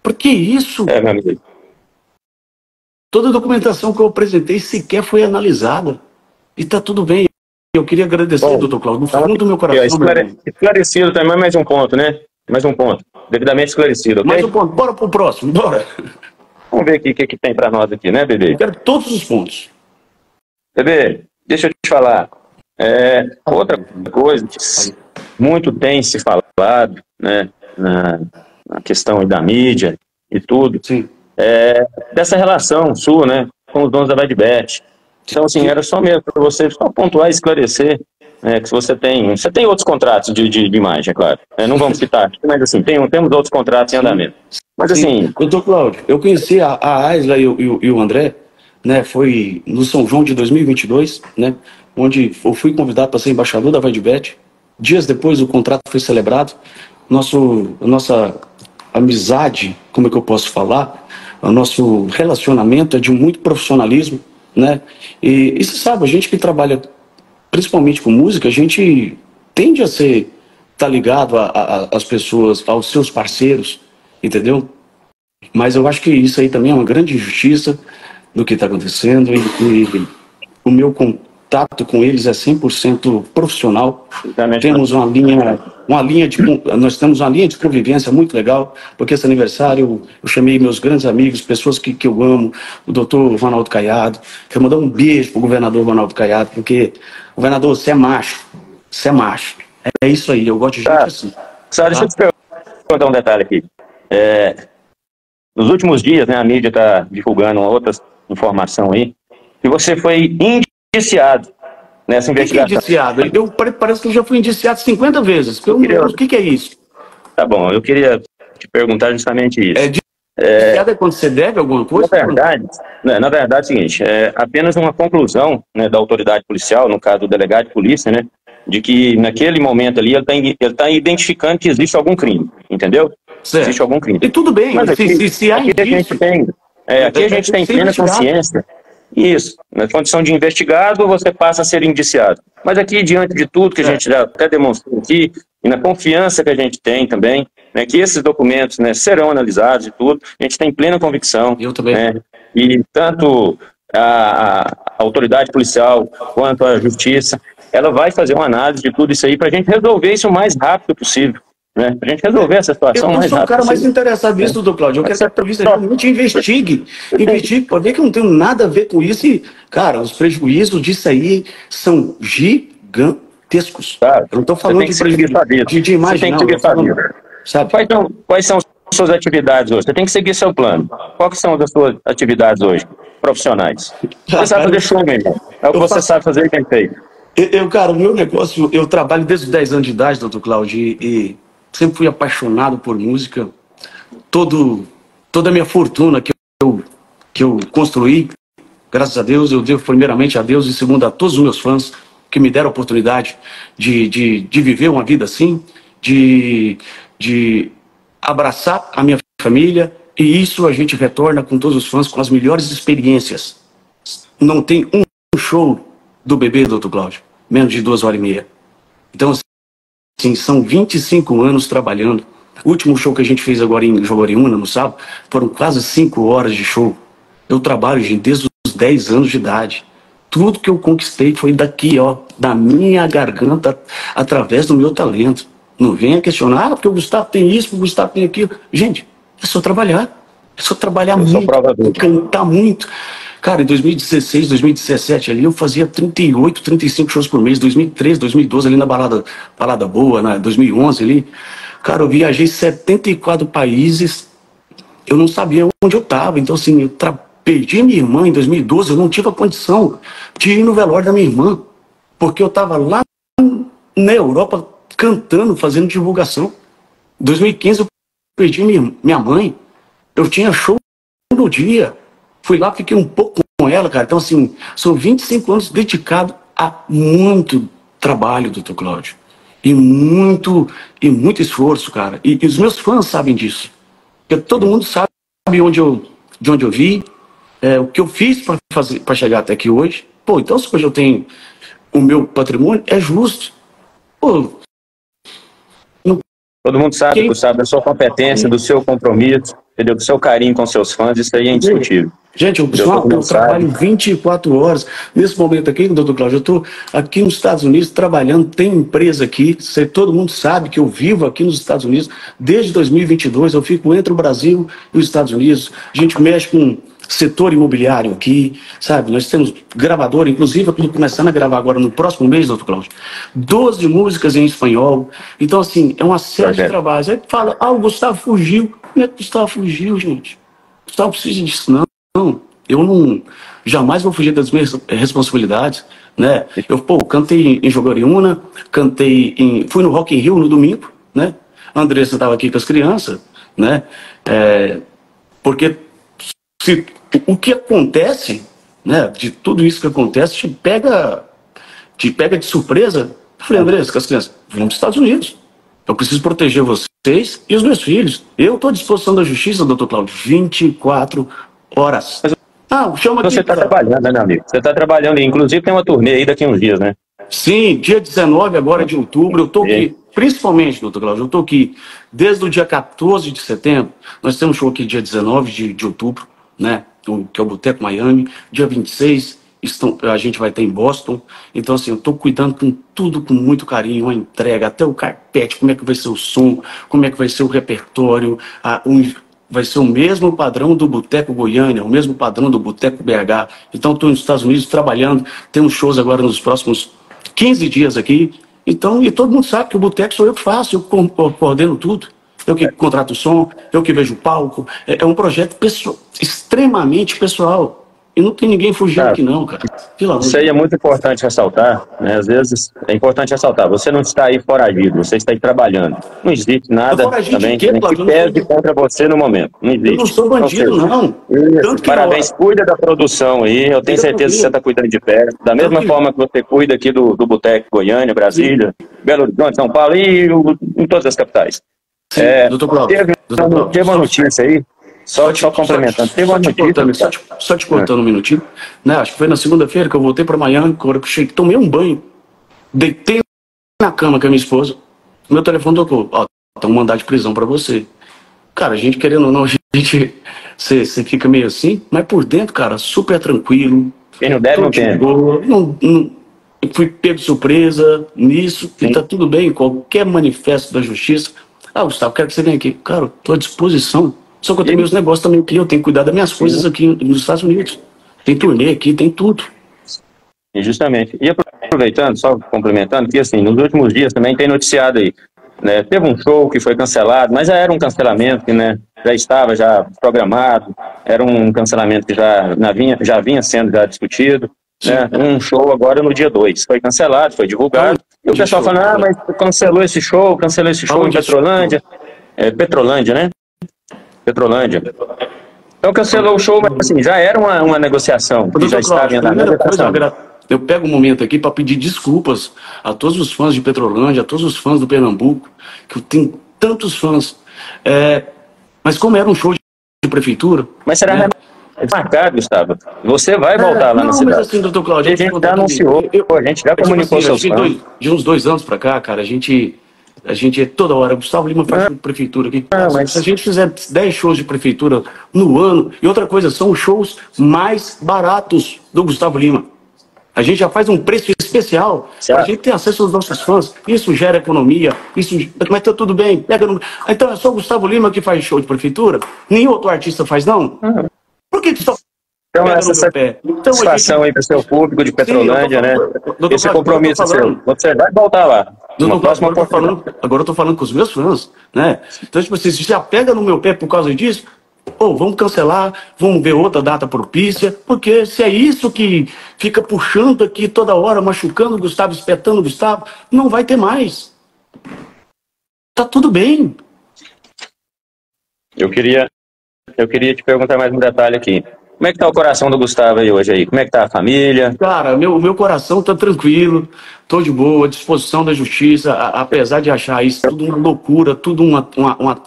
Por que isso? É, meu amigo. Toda a documentação que eu apresentei sequer foi analisada. E tá tudo bem. Eu queria agradecer, Bom, doutor Cláudio, no fundo do meu coração. É, esclare... Esclarecido também, mais um ponto, né? Mais um ponto. Devidamente esclarecido, ok? Mais um ponto. Bora pro próximo, bora. Vamos ver aqui o que, que tem para nós aqui, né, bebê? Eu quero todos os pontos. Bebê, deixa eu te falar. É, outra coisa que muito tem se falado, né, na, na questão da mídia e tudo. Sim. É, dessa relação sua, né, com os donos da Vai de Bet. Então, assim, era só mesmo para você só pontuar e esclarecer, né, que você tem, você tem outros contratos de, de, de imagem, é claro. É, não vamos citar aqui, mas assim, tem, temos outros contratos em andamento. Mas assim... doutor Cláudio, eu conheci a, a Aisla e o, e, o, e o André, né, foi no São João de dois mil e vinte e dois, né, onde eu fui convidado para ser embaixador da Vai de Bet. Dias depois o contrato foi celebrado. Nosso, nossa amizade, como é que eu posso falar... O nosso relacionamento é de muito profissionalismo, né? E, e você sabe, a gente que trabalha principalmente com música, a gente tende a ser, tá ligado às pessoas, aos seus parceiros, entendeu? Mas eu acho que isso aí também é uma grande injustiça do que está acontecendo e, e o meu contato com eles é cem por cento profissional. Temos uma linha... Uma linha de, nós temos uma linha de convivência muito legal, porque esse aniversário eu, eu chamei meus grandes amigos, pessoas que, que eu amo, o doutor Ronaldo Caiado. Quero mandar um beijo pro governador Ronaldo Caiado, porque, governador, você é macho, você é macho. É isso aí, eu gosto de gente ah, assim. Sabe, tá? Deixa eu te contar um detalhe aqui. É, nos últimos dias, né, a mídia está divulgando outra informação aí, que você foi indiciado. Nessa investigação. Indiciado? Eu, parece que eu já fui indiciado cinquenta vezes. Eu, eu queria... O que, que é isso? Tá bom, eu queria te perguntar justamente isso. É de... é... Indiciado é quando você deve alguma coisa? Na verdade, né, na verdade é o seguinte, é apenas uma conclusão, né, da autoridade policial, no caso do delegado de polícia, né, de que naquele momento ali ele está ele tá indentificando que existe algum crime, entendeu? Certo. Existe algum crime. E tudo bem, mas aqui, se, se há aqui indício... A gente tem, é, aqui a gente tem plena consciência... Isso, na condição de investigado, você passa a ser indiciado. Mas aqui, diante de tudo que a gente já até demonstrou aqui, e na confiança que a gente tem também, né, que esses documentos, né, serão analisados e tudo, a gente tem plena convicção. Eu também. Né, e tanto a, a autoridade policial quanto a justiça, ela vai fazer uma análise de tudo isso aí para a gente resolver isso o mais rápido possível. Né? Pra gente resolver essa situação mais rápido. Eu sou o cara mais interessado nisso, doutor Cláudio. Eu quero que a polícia realmente investigue. Investigue, pode ver que eu não tenho nada a ver com isso. E, cara, os prejuízos disso aí são gigantescos. Claro. Eu não estou falando de prejuízo de, de imagem, não. Sabe? Quais, são, quais são as suas atividades hoje? Você tem que seguir seu plano. Quais são as suas atividades hoje, profissionais? Você sabe fazer show mesmo. É o que você sabe fazer e tem feito. Eu, cara, o meu negócio, eu trabalho desde os dez anos de idade, doutor Cláudio, e... Sempre fui apaixonado por música. Todo, toda a minha fortuna que eu, que eu construí, graças a Deus, eu devo primeiramente a Deus e segundo a todos os meus fãs que me deram a oportunidade de, de, de viver uma vida assim, de, de abraçar a minha família, E isso a gente retorna com todos os fãs, com as melhores experiências. Não tem um show do bebê, doutor Cláudio, menos de duas horas e meia. Então, assim, são vinte e cinco anos trabalhando. O último show que a gente fez agora em Jaguariúna, no sábado, foram quase cinco horas de show. Eu trabalho, gente, desde os dez anos de idade. Tudo que eu conquistei foi daqui, ó, da minha garganta, através do meu talento. Não venha questionar, ah, porque o Gusttavo tem isso, o Gusttavo tem aquilo. Gente, é só trabalhar. É só trabalhar muito, cantar muito. Cara, em dois mil e dezesseis, dois mil e dezessete, ali eu fazia trinta e oito, trinta e cinco shows por mês. dois mil e treze, dois mil e doze, ali na Balada, Balada Boa, na dois mil e onze, ali. Cara, eu viajei setenta e quatro países. Eu não sabia onde eu estava. Então, assim, eu perdi minha irmã em dois mil e doze. Eu não tive a condição de ir no velório da minha irmã. Porque eu estava lá na Europa cantando, fazendo divulgação. Em dois mil e quinze, eu perdi minha, minha mãe. Eu tinha show no dia. Fui lá, fiquei um pouco com ela, cara. Então, assim, são vinte e cinco anos dedicado a muito trabalho, doutor Cláudio. E muito, e muito esforço, cara. E, e os meus fãs sabem disso. Porque todo mundo sabe onde eu, de onde eu vim, é, o que eu fiz para fazer, para chegar até aqui hoje. Pô, então se hoje eu tenho o meu patrimônio, é justo. Pô, não... Todo mundo sabe, Quem... sabe da sua competência, do seu compromisso, entendeu? Do seu carinho com seus fãs, isso aí é indiscutível. Gente, eu, pessoal, eu trabalho vinte e quatro horas. Nesse momento aqui, doutor Cláudio, eu estou aqui nos Estados Unidos trabalhando, tem empresa aqui, você, todo mundo sabe que eu vivo aqui nos Estados Unidos desde dois mil e vinte e dois, eu fico entre o Brasil e os Estados Unidos. A gente mexe com setor imobiliário aqui, sabe? Nós temos gravador, inclusive eu estou começando a gravar agora no próximo mês, doutor Cláudio, doze músicas em espanhol. Então, assim, é uma série de trabalhos. Aí fala, ah, o Gusttavo fugiu. Como é que o Gusttavo fugiu, gente? O Gusttavo precisa disso, não. Não, eu não, jamais vou fugir das minhas responsabilidades, né? Eu, pô, cantei em Jaguariúna, cantei em... Fui no Rock in Rio no domingo, né? A Andressa estava aqui com as crianças, né? É, porque se, o que acontece, né? De tudo isso que acontece, te pega, te pega de surpresa. Eu falei, Andressa, com as crianças, vamos para os Estados Unidos. Eu preciso proteger vocês e os meus filhos. Eu estou à disposição da justiça, doutor Cláudio, vinte e quatro horas. Ah, chama aqui. Você está trabalhando, né, meu amigo? Você está trabalhando, inclusive tem uma turnê aí daqui a uns dias, né? Sim, dia dezenove agora de outubro, eu estou aqui, principalmente, doutor Cláudio, eu estou aqui desde o dia quatorze de setembro, nós temos um show aqui dia dezenove de outubro, né, que é o Boteco Miami, dia vinte e seis estão, a gente vai ter em Boston, então assim, eu estou cuidando com tudo com muito carinho, a entrega, até o carpete, como é que vai ser o som, como é que vai ser o repertório, a, um, vai ser o mesmo padrão do Boteco Goiânia, o mesmo padrão do Boteco B H. Então, estou nos Estados Unidos trabalhando, temos shows agora nos próximos quinze dias aqui. Então, e todo mundo sabe que o Boteco sou eu que faço, eu coordeno tudo. Eu que contrato o som, eu que vejo o palco. É, é um projeto pessoal, extremamente pessoal. E não tem ninguém fugindo aqui não, cara. Isso aí é muito importante ressaltar, né? Às vezes é importante ressaltar, você não está aí foragido, você está aí trabalhando. Não existe nada também que pese contra você no momento. Não existe. Eu não sou bandido, não. Parabéns, cuida da produção aí, eu tenho certeza que você está cuidando de perto. Da mesma forma que você cuida aqui do, do Boteco Goiânia, Brasília, Belo Horizonte, São Paulo e em todas as capitais. É, teve uma notícia aí. Só, só, te, só complementando, só, só, te cortando, só, te, só te cortando é. um minutinho, né? Acho que foi na segunda-feira que eu voltei para Miami, que eu cheguei, tomei um banho, deitei na cama com a minha esposa, meu telefone tocou, ó, tá um mandado de prisão para você. Cara, a gente querendo ou não, a gente, você fica meio assim, mas por dentro, cara, super tranquilo. Quem não deve, não tem. Não, não, fui pego de surpresa nisso, e tá tudo bem, qualquer manifesto da justiça, ah, Gusttavo, quero que você venha aqui. Cara, tô à disposição. Só que eu tenho meus negócios também aqui, eu tenho que cuidar das minhas coisas aqui nos Estados Unidos. Tem turnê aqui, tem tudo. E justamente. E aproveitando, só complementando, que assim, nos últimos dias também tem noticiado aí, né? Teve um show que foi cancelado, mas já era um cancelamento que, né, já estava já programado, era um cancelamento que já, na vinha, já vinha sendo já discutido. Né? Um show agora no dia dois. Foi cancelado, foi divulgado. E o pessoal falando, ah, mas cancelou esse show, cancelou esse show em Petrolândia. É, Petrolândia, né? Petrolândia. Então cancelou o show, mas assim, já era uma, uma negociação. Que já estava em andamento. Eu pego um momento aqui para pedir desculpas a todos os fãs de Petrolândia, a todos os fãs do Pernambuco, que eu tenho tantos fãs. É, mas como era um show de prefeitura. Mas será né? marcado, Gusttavo? Você vai voltar é, lá não, na cidade. Não, mas assim, doutor Cláudio, a gente, a gente já anunciou, eu, a gente já comunicou seus planos. De uns dois anos para cá, cara, a gente, a gente é toda hora, Gusttavo Lima faz ah, prefeitura aqui. Ah, mas... Se a gente fizer dez shows de prefeitura no ano, e outra coisa, são os shows mais baratos do Gusttavo Lima. A gente já faz um preço especial, certo. A gente tem acesso aos nossos fãs, isso gera economia, isso... mas tá tudo bem. Então é só o Gusttavo Lima que faz show de prefeitura? Nenhum outro artista faz, não? Uhum. Por que que só... Então, essa satisfação então, gente... aí para o seu público de Petrolândia, sim, falando, né? Doutor, esse compromisso seu. Você vai voltar lá. Doutor, próxima agora, eu falando, agora eu tô falando com os meus fãs, né? Então, tipo assim, se já pega no meu pé por causa disso, ou oh, vamos cancelar, vamos ver outra data propícia, porque se é isso que fica puxando aqui toda hora, machucando o Gusttavo, espetando o Gusttavo, não vai ter mais. Tá tudo bem. Eu queria, eu queria te perguntar mais um detalhe aqui. Como é que tá o coração do Gusttavo aí hoje aí? Como é que tá a família? Cara, meu, meu coração tá tranquilo, tô de boa, à disposição da justiça, a, apesar de achar isso tudo uma loucura, tudo uma... uma, uma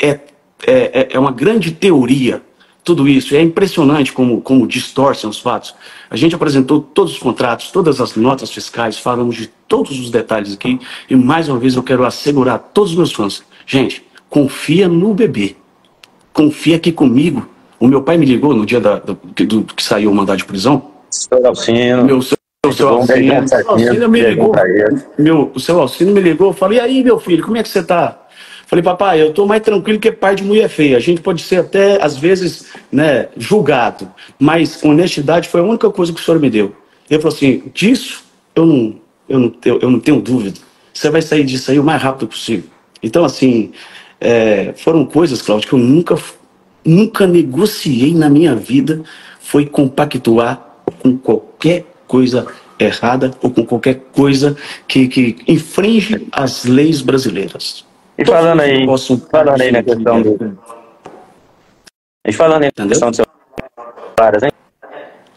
é, é, é uma grande teoria, tudo isso. É impressionante como, como distorcem os fatos. A gente apresentou todos os contratos, todas as notas fiscais, falamos de todos os detalhes aqui. E mais uma vez eu quero assegurar a todos os meus fãs. Gente, confia no bebê. Confia aqui comigo. O meu pai me ligou no dia da, do, do, do que saiu o mandado de prisão. Seu Alcino. Meu, seu, seu Alcino. O seu Alcino me ligou. Meu, o seu Alcino me ligou. Eu falei, e aí, meu filho, como é que você tá? Falei, papai, eu tô mais tranquilo que pai de mulher feia. A gente pode ser até, às vezes, né, julgado. Mas honestidade foi a única coisa que o senhor me deu. Ele falou assim, disso eu não, eu não, eu, eu não tenho dúvida. Você vai sair disso aí o mais rápido possível. Então, assim, é, foram coisas, Cláudio, que eu nunca, nunca negociei na minha vida. Foi compactuar com qualquer coisa errada ou com qualquer coisa que, que infringe as leis brasileiras. E falando aí, falando aí na questão do... E falando aí na questão do seu Aras, hein?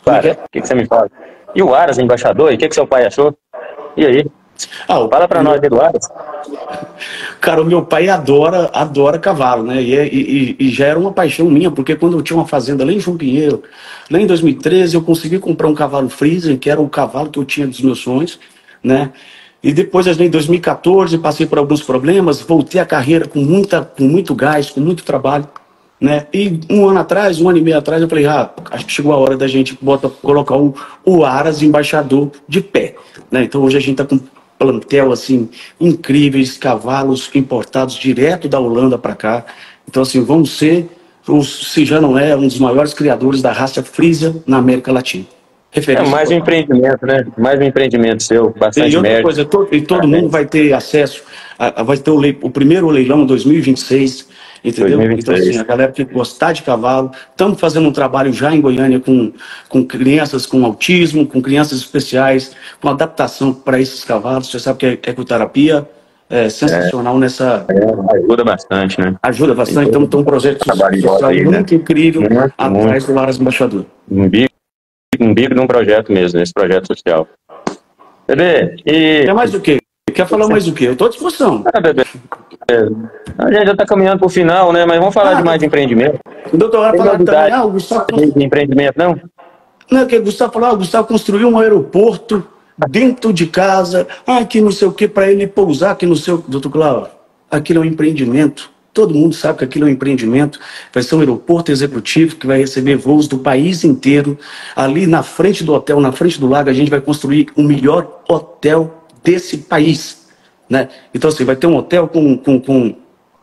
Claro, o que, que você me fala? E o Aras, embaixador, e o que, que seu pai achou? E aí? Ah, o... Fala pra nós aí do Aras. Cara, o meu pai adora, adora cavalo, né? E, e, e já era uma paixão minha, porque quando eu tinha uma fazenda lá em João Pinheiro, lá em dois mil e treze, eu consegui comprar um cavalo Friesen, que era o cavalo que eu tinha dos meus sonhos, né? E depois, em dois mil e quatorze, passei por alguns problemas, voltei a carreira com, muita, com muito gás, com muito trabalho, né? E um ano atrás, um ano e meio atrás, eu falei, ah, acho que chegou a hora da gente bota, colocar o, o Aras Embaixador de pé, né? Então hoje a gente está com um plantel, assim, incríveis, cavalos importados direto da Holanda para cá. Então, assim, vamos ser, os, se já não é, um dos maiores criadores da raça Friesen na América Latina. É mais um empreendimento, né? Mais um empreendimento seu, bastante e outra mérito. Coisa, todo, e todo mundo vai ter acesso, a, a, vai ter o, le, o primeiro leilão em dois mil e vinte e seis, entendeu? dois mil e vinte e seis. Então, assim, a galera que gostar de cavalo, estamos fazendo um trabalho já em Goiânia com, com crianças com autismo, com crianças especiais, com adaptação para esses cavalos. Você sabe que a ecoterapia é sensacional é, nessa... É, ajuda bastante, né? Ajuda bastante, então tem um projeto social aí, muito né? incrível muito, atrás muito. do Aras Embaixador. Um bico. Um bico de um projeto mesmo, nesse projeto social. Bebê, e... Quer mais o quê? Quer falar mais o quê? Eu estou à disposição. Ah, bebê. A gente já está caminhando para o final, né? Mas vamos falar ah, de mais de empreendimento. O doutor vai falar também, ah, o Gusttavo... De empreendimento, não? Não, que o Gusttavo falou, ah, o Gusttavo construiu um aeroporto dentro de casa, ah, que não sei o quê, para ele pousar, que não sei o... Doutor Cláudio, aquilo é um empreendimento. Todo mundo sabe que aquilo é um empreendimento, vai ser um aeroporto executivo que vai receber voos do país inteiro. Ali na frente do hotel, na frente do lago, a gente vai construir o melhor hotel desse país, né? Então, assim, vai ter um hotel com, com, com,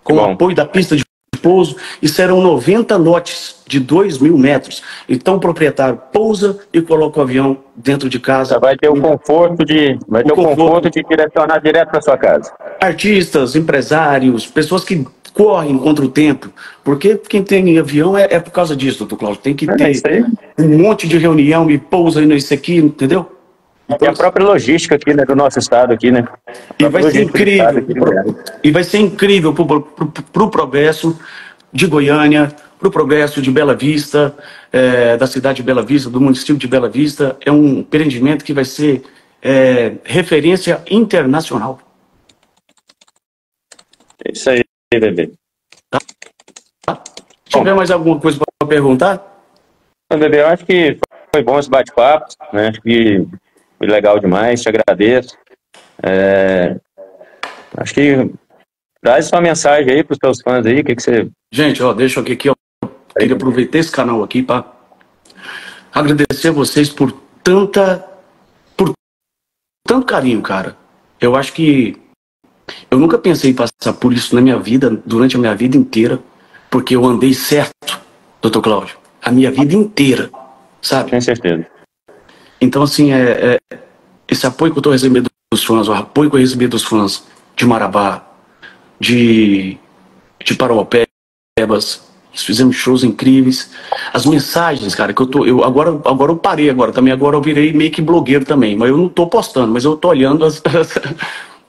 com o apoio da pista de pouso e serão noventa lotes de dois mil metros. Então, o proprietário pousa e coloca o avião dentro de casa. Vai ter o conforto de, vai ter o conforto. conforto de direcionar direto para sua casa. Artistas, empresários, pessoas que correm contra o tempo, porque quem tem avião é, é por causa disso, doutor Cláudio. Tem que é ter um monte de reunião e pousa e isso aqui, entendeu? Então, e a própria logística aqui, né, do nosso estado aqui, né? E vai ser incrível. Aqui, né? E vai ser incrível para o progresso de Goiânia, para o progresso de Bela Vista, é, da cidade de Bela Vista, do município de Bela Vista. É um empreendimento que vai ser é, referência internacional. É isso aí, bebê. Tá. tiver mais alguma coisa para perguntar? Bebê, eu acho que foi bom esse bate-papo, né? Acho que foi legal demais, te agradeço. É... Acho que traz sua mensagem aí para os teus fãs aí, o que, que você... Gente, ó, deixa eu aqui, aqui ó, queria aproveitar esse canal aqui para agradecer a vocês por tanta... por tanto carinho, cara. Eu acho que eu nunca pensei em passar por isso na minha vida, durante a minha vida inteira, porque eu andei certo, doutor Cláudio, a minha vida inteira, sabe? Com certeza. Então, assim, é, é, esse apoio que eu estou recebendo dos fãs, o apoio que eu recebi dos fãs de Marabá, de, de Parauapebas, fizemos shows incríveis. As mensagens, cara, que eu tô... Eu, agora, agora eu parei agora também, agora eu virei meio que blogueiro também, mas eu não tô postando, mas eu tô olhando as... as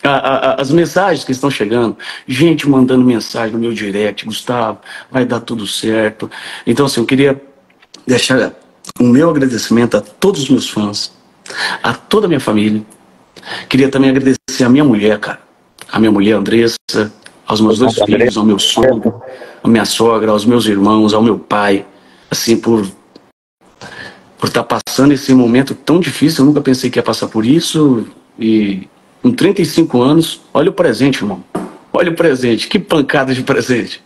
A, a, as mensagens que estão chegando, gente mandando mensagem no meu direct, Gusttavo, vai dar tudo certo. Então, assim, eu queria deixar o meu agradecimento a todos os meus fãs, a toda a minha família. Queria também agradecer a minha mulher, cara, a minha mulher Andressa, aos meus dois filhos, Andressa, ao meu sogro, à minha sogra, aos meus irmãos, ao meu pai, assim, por... por estar passando esse momento tão difícil. Eu nunca pensei que ia passar por isso e... Com trinta e cinco anos, olha o presente, irmão. Olha o presente, que pancada de presente.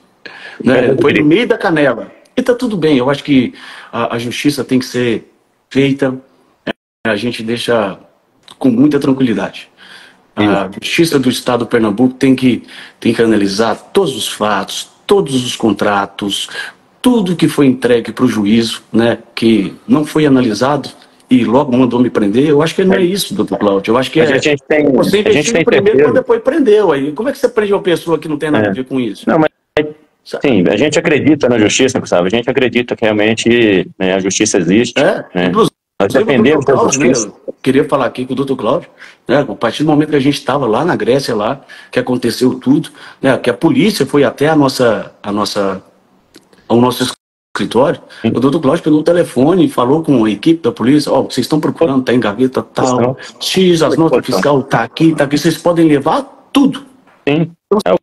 Né? Foi no meio da canela. E tá tudo bem, eu acho que a, a justiça tem que ser feita. A gente deixa com muita tranquilidade. A justiça do Estado do Pernambuco tem que, tem que analisar todos os fatos, todos os contratos, tudo que foi entregue para o juízo, né, que não foi analisado, e logo mandou me prender. Eu acho que não é isso, doutor Cláudio. Eu acho que é... A gente tem... Você investiu primeiro, mas depois prendeu. Aí, como é que você prende uma pessoa que não tem nada é. a ver com isso? Não, mas... Sim, a gente acredita na justiça, sabe? A gente acredita que realmente, né, a justiça existe. É, né? Inclusive, nós dependemos da justiça. Né? Eu queria falar aqui com o doutor Cláudio, né? A partir do momento que a gente estava lá na Grécia, lá, que aconteceu tudo, né? Que a polícia foi até a nossa... A nossa ao nosso escritório, o doutor Cláudio pegou o telefone e falou com a equipe da polícia: ó, oh, vocês estão procurando, tá em gaveta tal, X, as notas fiscais, tá aqui, tá aqui, vocês podem levar tudo. Sim, é o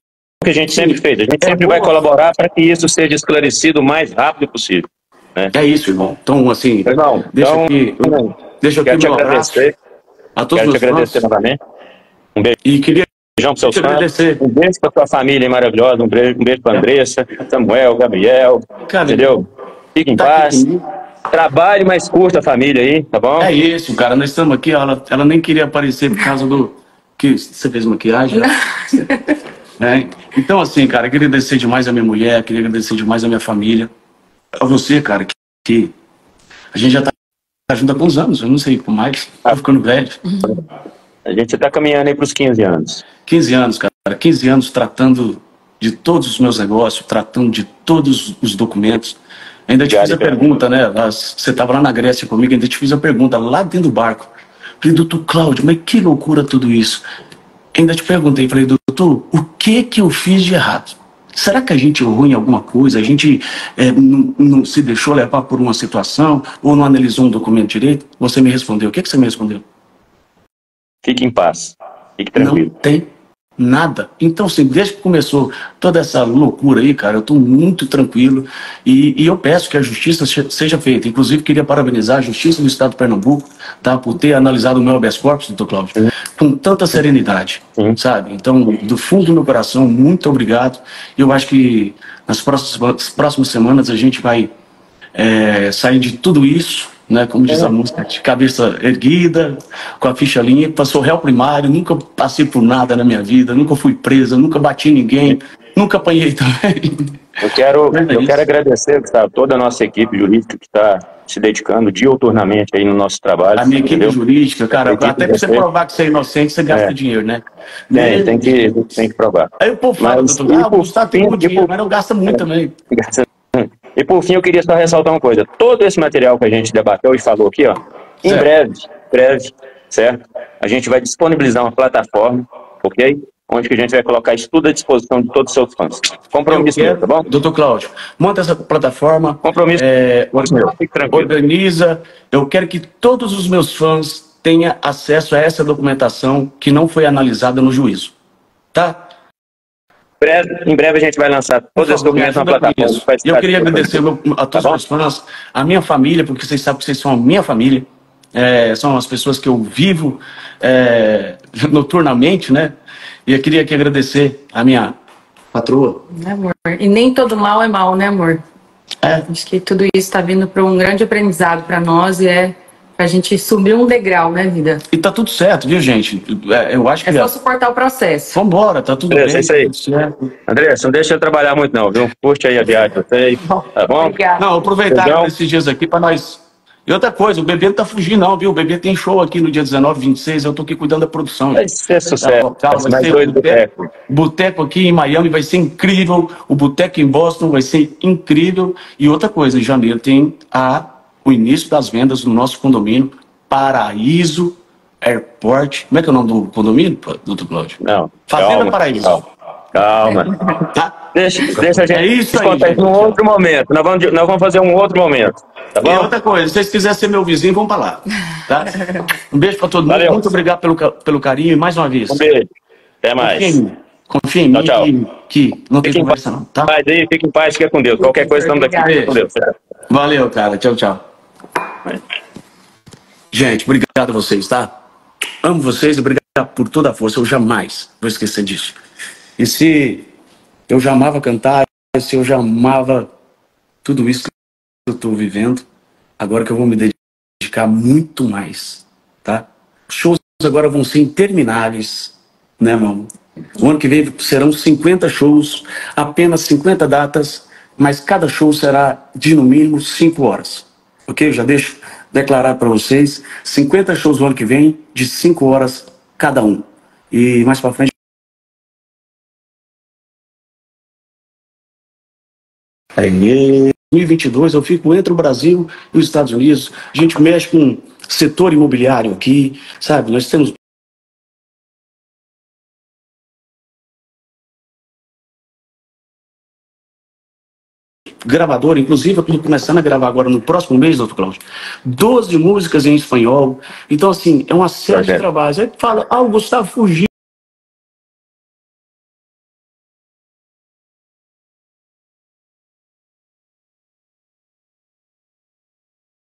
que a gente Sim. sempre fez, a gente é sempre boa. vai colaborar para que isso seja esclarecido o mais rápido possível. Né? É isso, irmão. Então, assim, irmão, deixa então, aqui, eu, deixa aqui meu abraço a todos os meus agradecer novamente. Um beijo. E queria Beijão para seus fãs, um beijo para sua família maravilhosa, um beijo, um beijo para Andressa, Samuel, Gabriel, cara, entendeu? Fique em tá paz, aqui. Trabalhe, mas curta a família aí, tá bom? É isso, cara, nós estamos aqui, ela, ela nem queria aparecer por causa do... que você fez maquiagem? Né? Então, assim, cara, queria agradecer demais a minha mulher, queria agradecer demais a minha família, a você, cara, que, que a gente já tá junto há alguns anos, eu não sei, por mais, tá ficando velho. Uhum. A gente está caminhando aí para os quinze anos. quinze anos, cara. quinze anos tratando de todos os meus negócios, tratando de todos os documentos. Ainda te fiz a pergunta, né? Você estava lá na Grécia comigo, ainda te fiz a pergunta lá dentro do barco. Falei, doutor Cláudio, mas que loucura tudo isso. Ainda te perguntei, falei, doutor, o que que eu fiz de errado? Será que a gente errou em alguma coisa? A gente é, não, não se deixou levar por uma situação ou não analisou um documento direito? Você me respondeu. O que que você me respondeu? Fique em paz, fique tranquilo. Não tem nada. Então, assim, desde que começou toda essa loucura aí, cara, eu estou muito tranquilo e, e eu peço que a justiça seja feita. Inclusive, queria parabenizar a Justiça do Estado de Pernambuco, tá, por ter analisado o meu habeas corpus, doutor Cláudio, uhum. com tanta serenidade, uhum. sabe? Então, do fundo do meu coração, muito obrigado. Eu acho que nas próximas, nas próximas semanas a gente vai é, sair de tudo isso, né, como diz a música, de cabeça erguida, com a ficha limpa. Sou réu primário, nunca passei por nada na minha vida, nunca fui presa, nunca bati ninguém, nunca apanhei também. Eu quero, é eu quero agradecer, Gusttavo, toda a nossa equipe jurídica que está se dedicando dioturnamente aí no nosso trabalho. A minha entendeu? equipe jurídica, cara, até para você provar que você é inocente, você gasta é. dinheiro, né? É, tem que, tem que provar. Aí o povo fala, doutor, ah, o Gusttavo tem muito dinheiro, mas não gasta muito é, também. Gasta E por fim, eu queria só ressaltar uma coisa. Todo esse material que a gente debateu e falou aqui, ó, em certo. breve, breve, certo? A gente vai disponibilizar uma plataforma, ok? Onde que a gente vai colocar isso tudo à disposição de todos os seus fãs. Compromisso quero, meu, tá bom? Doutor Cláudio, monta essa plataforma. Compromisso é, meu, organiza. Eu quero que todos os meus fãs tenham acesso a essa documentação que não foi analisada no juízo, tá? Em breve a gente vai lançar todos os documentos na plataforma. Eu queria agradecer a todos os fãs, a minha família, porque vocês sabem que vocês são a minha família. É, são as pessoas que eu vivo é, noturnamente, né? E eu queria aqui agradecer a minha patroa. É, amor. E nem todo mal é mal, né, amor? É. Acho que tudo isso está vindo para um grande aprendizado para nós e é para a gente subir um degrau, né, vida? E tá tudo certo, viu, gente? Eu acho que é só é... suportar o processo. Vambora, tá tudo Andressa, bem. É isso aí. Tudo certo. Andressa, não deixa eu trabalhar muito não, viu? Curte aí a viagem, você, tá bom? Obrigada. Não, aproveitar Legal. esses dias aqui para nós... E outra coisa, o bebê não tá fugindo não, viu? O bebê tem show aqui no dia dezenove, vinte e seis, eu tô aqui cuidando da produção. Vai ser sucesso. Vai ser mais dois boteco. Boteco aqui em Miami vai ser incrível, o boteco em Boston vai ser incrível. E outra coisa, em janeiro tem a, o início das vendas no nosso condomínio, Paraíso Airport. Como é que é o nome do condomínio, doutor Cláudio? Não. Fazenda calma, Paraíso. Calma. calma. Tá? Deixa, deixa a gente é isso aí, gente. Num outro momento. Nós vamos, nós vamos fazer um outro momento. Tá bom? E outra coisa, se vocês quiserem ser meu vizinho, vamos pra lá. Tá? Um beijo pra todo Valeu. mundo. Muito obrigado pelo, pelo carinho e mais uma vez. Um beijo. Até mais. Confia em mim, tchau, tchau. Que, que não tem fique conversa, não. Tá? Aí, fique em paz, fica com Deus. Qualquer coisa, estamos aqui. Fica com Deus. Valeu, cara. Tchau, tchau. Gente, obrigado a vocês, tá? Amo vocês, obrigado por toda a força. Eu jamais vou esquecer disso. E se. Eu já amava cantar, eu já amava tudo isso que eu estou vivendo. Agora que eu vou me dedicar muito mais, tá? Os shows agora vão ser intermináveis, né, irmão? O ano que vem serão cinquenta shows, apenas cinquenta datas, mas cada show será de no mínimo cinco horas. Ok? Eu já deixo declarar para vocês, cinquenta shows no ano que vem, de cinco horas cada um. E mais para frente... Em dois mil e vinte e dois eu fico entre o Brasil e os Estados Unidos, a gente mexe com setor imobiliário aqui, sabe, nós temos gravador, inclusive eu estou começando a gravar agora no próximo mês, doutor Cláudio, doze músicas em espanhol, então assim, é uma série okay. de trabalhos, aí fala, ah, o Gusttavo fugiu.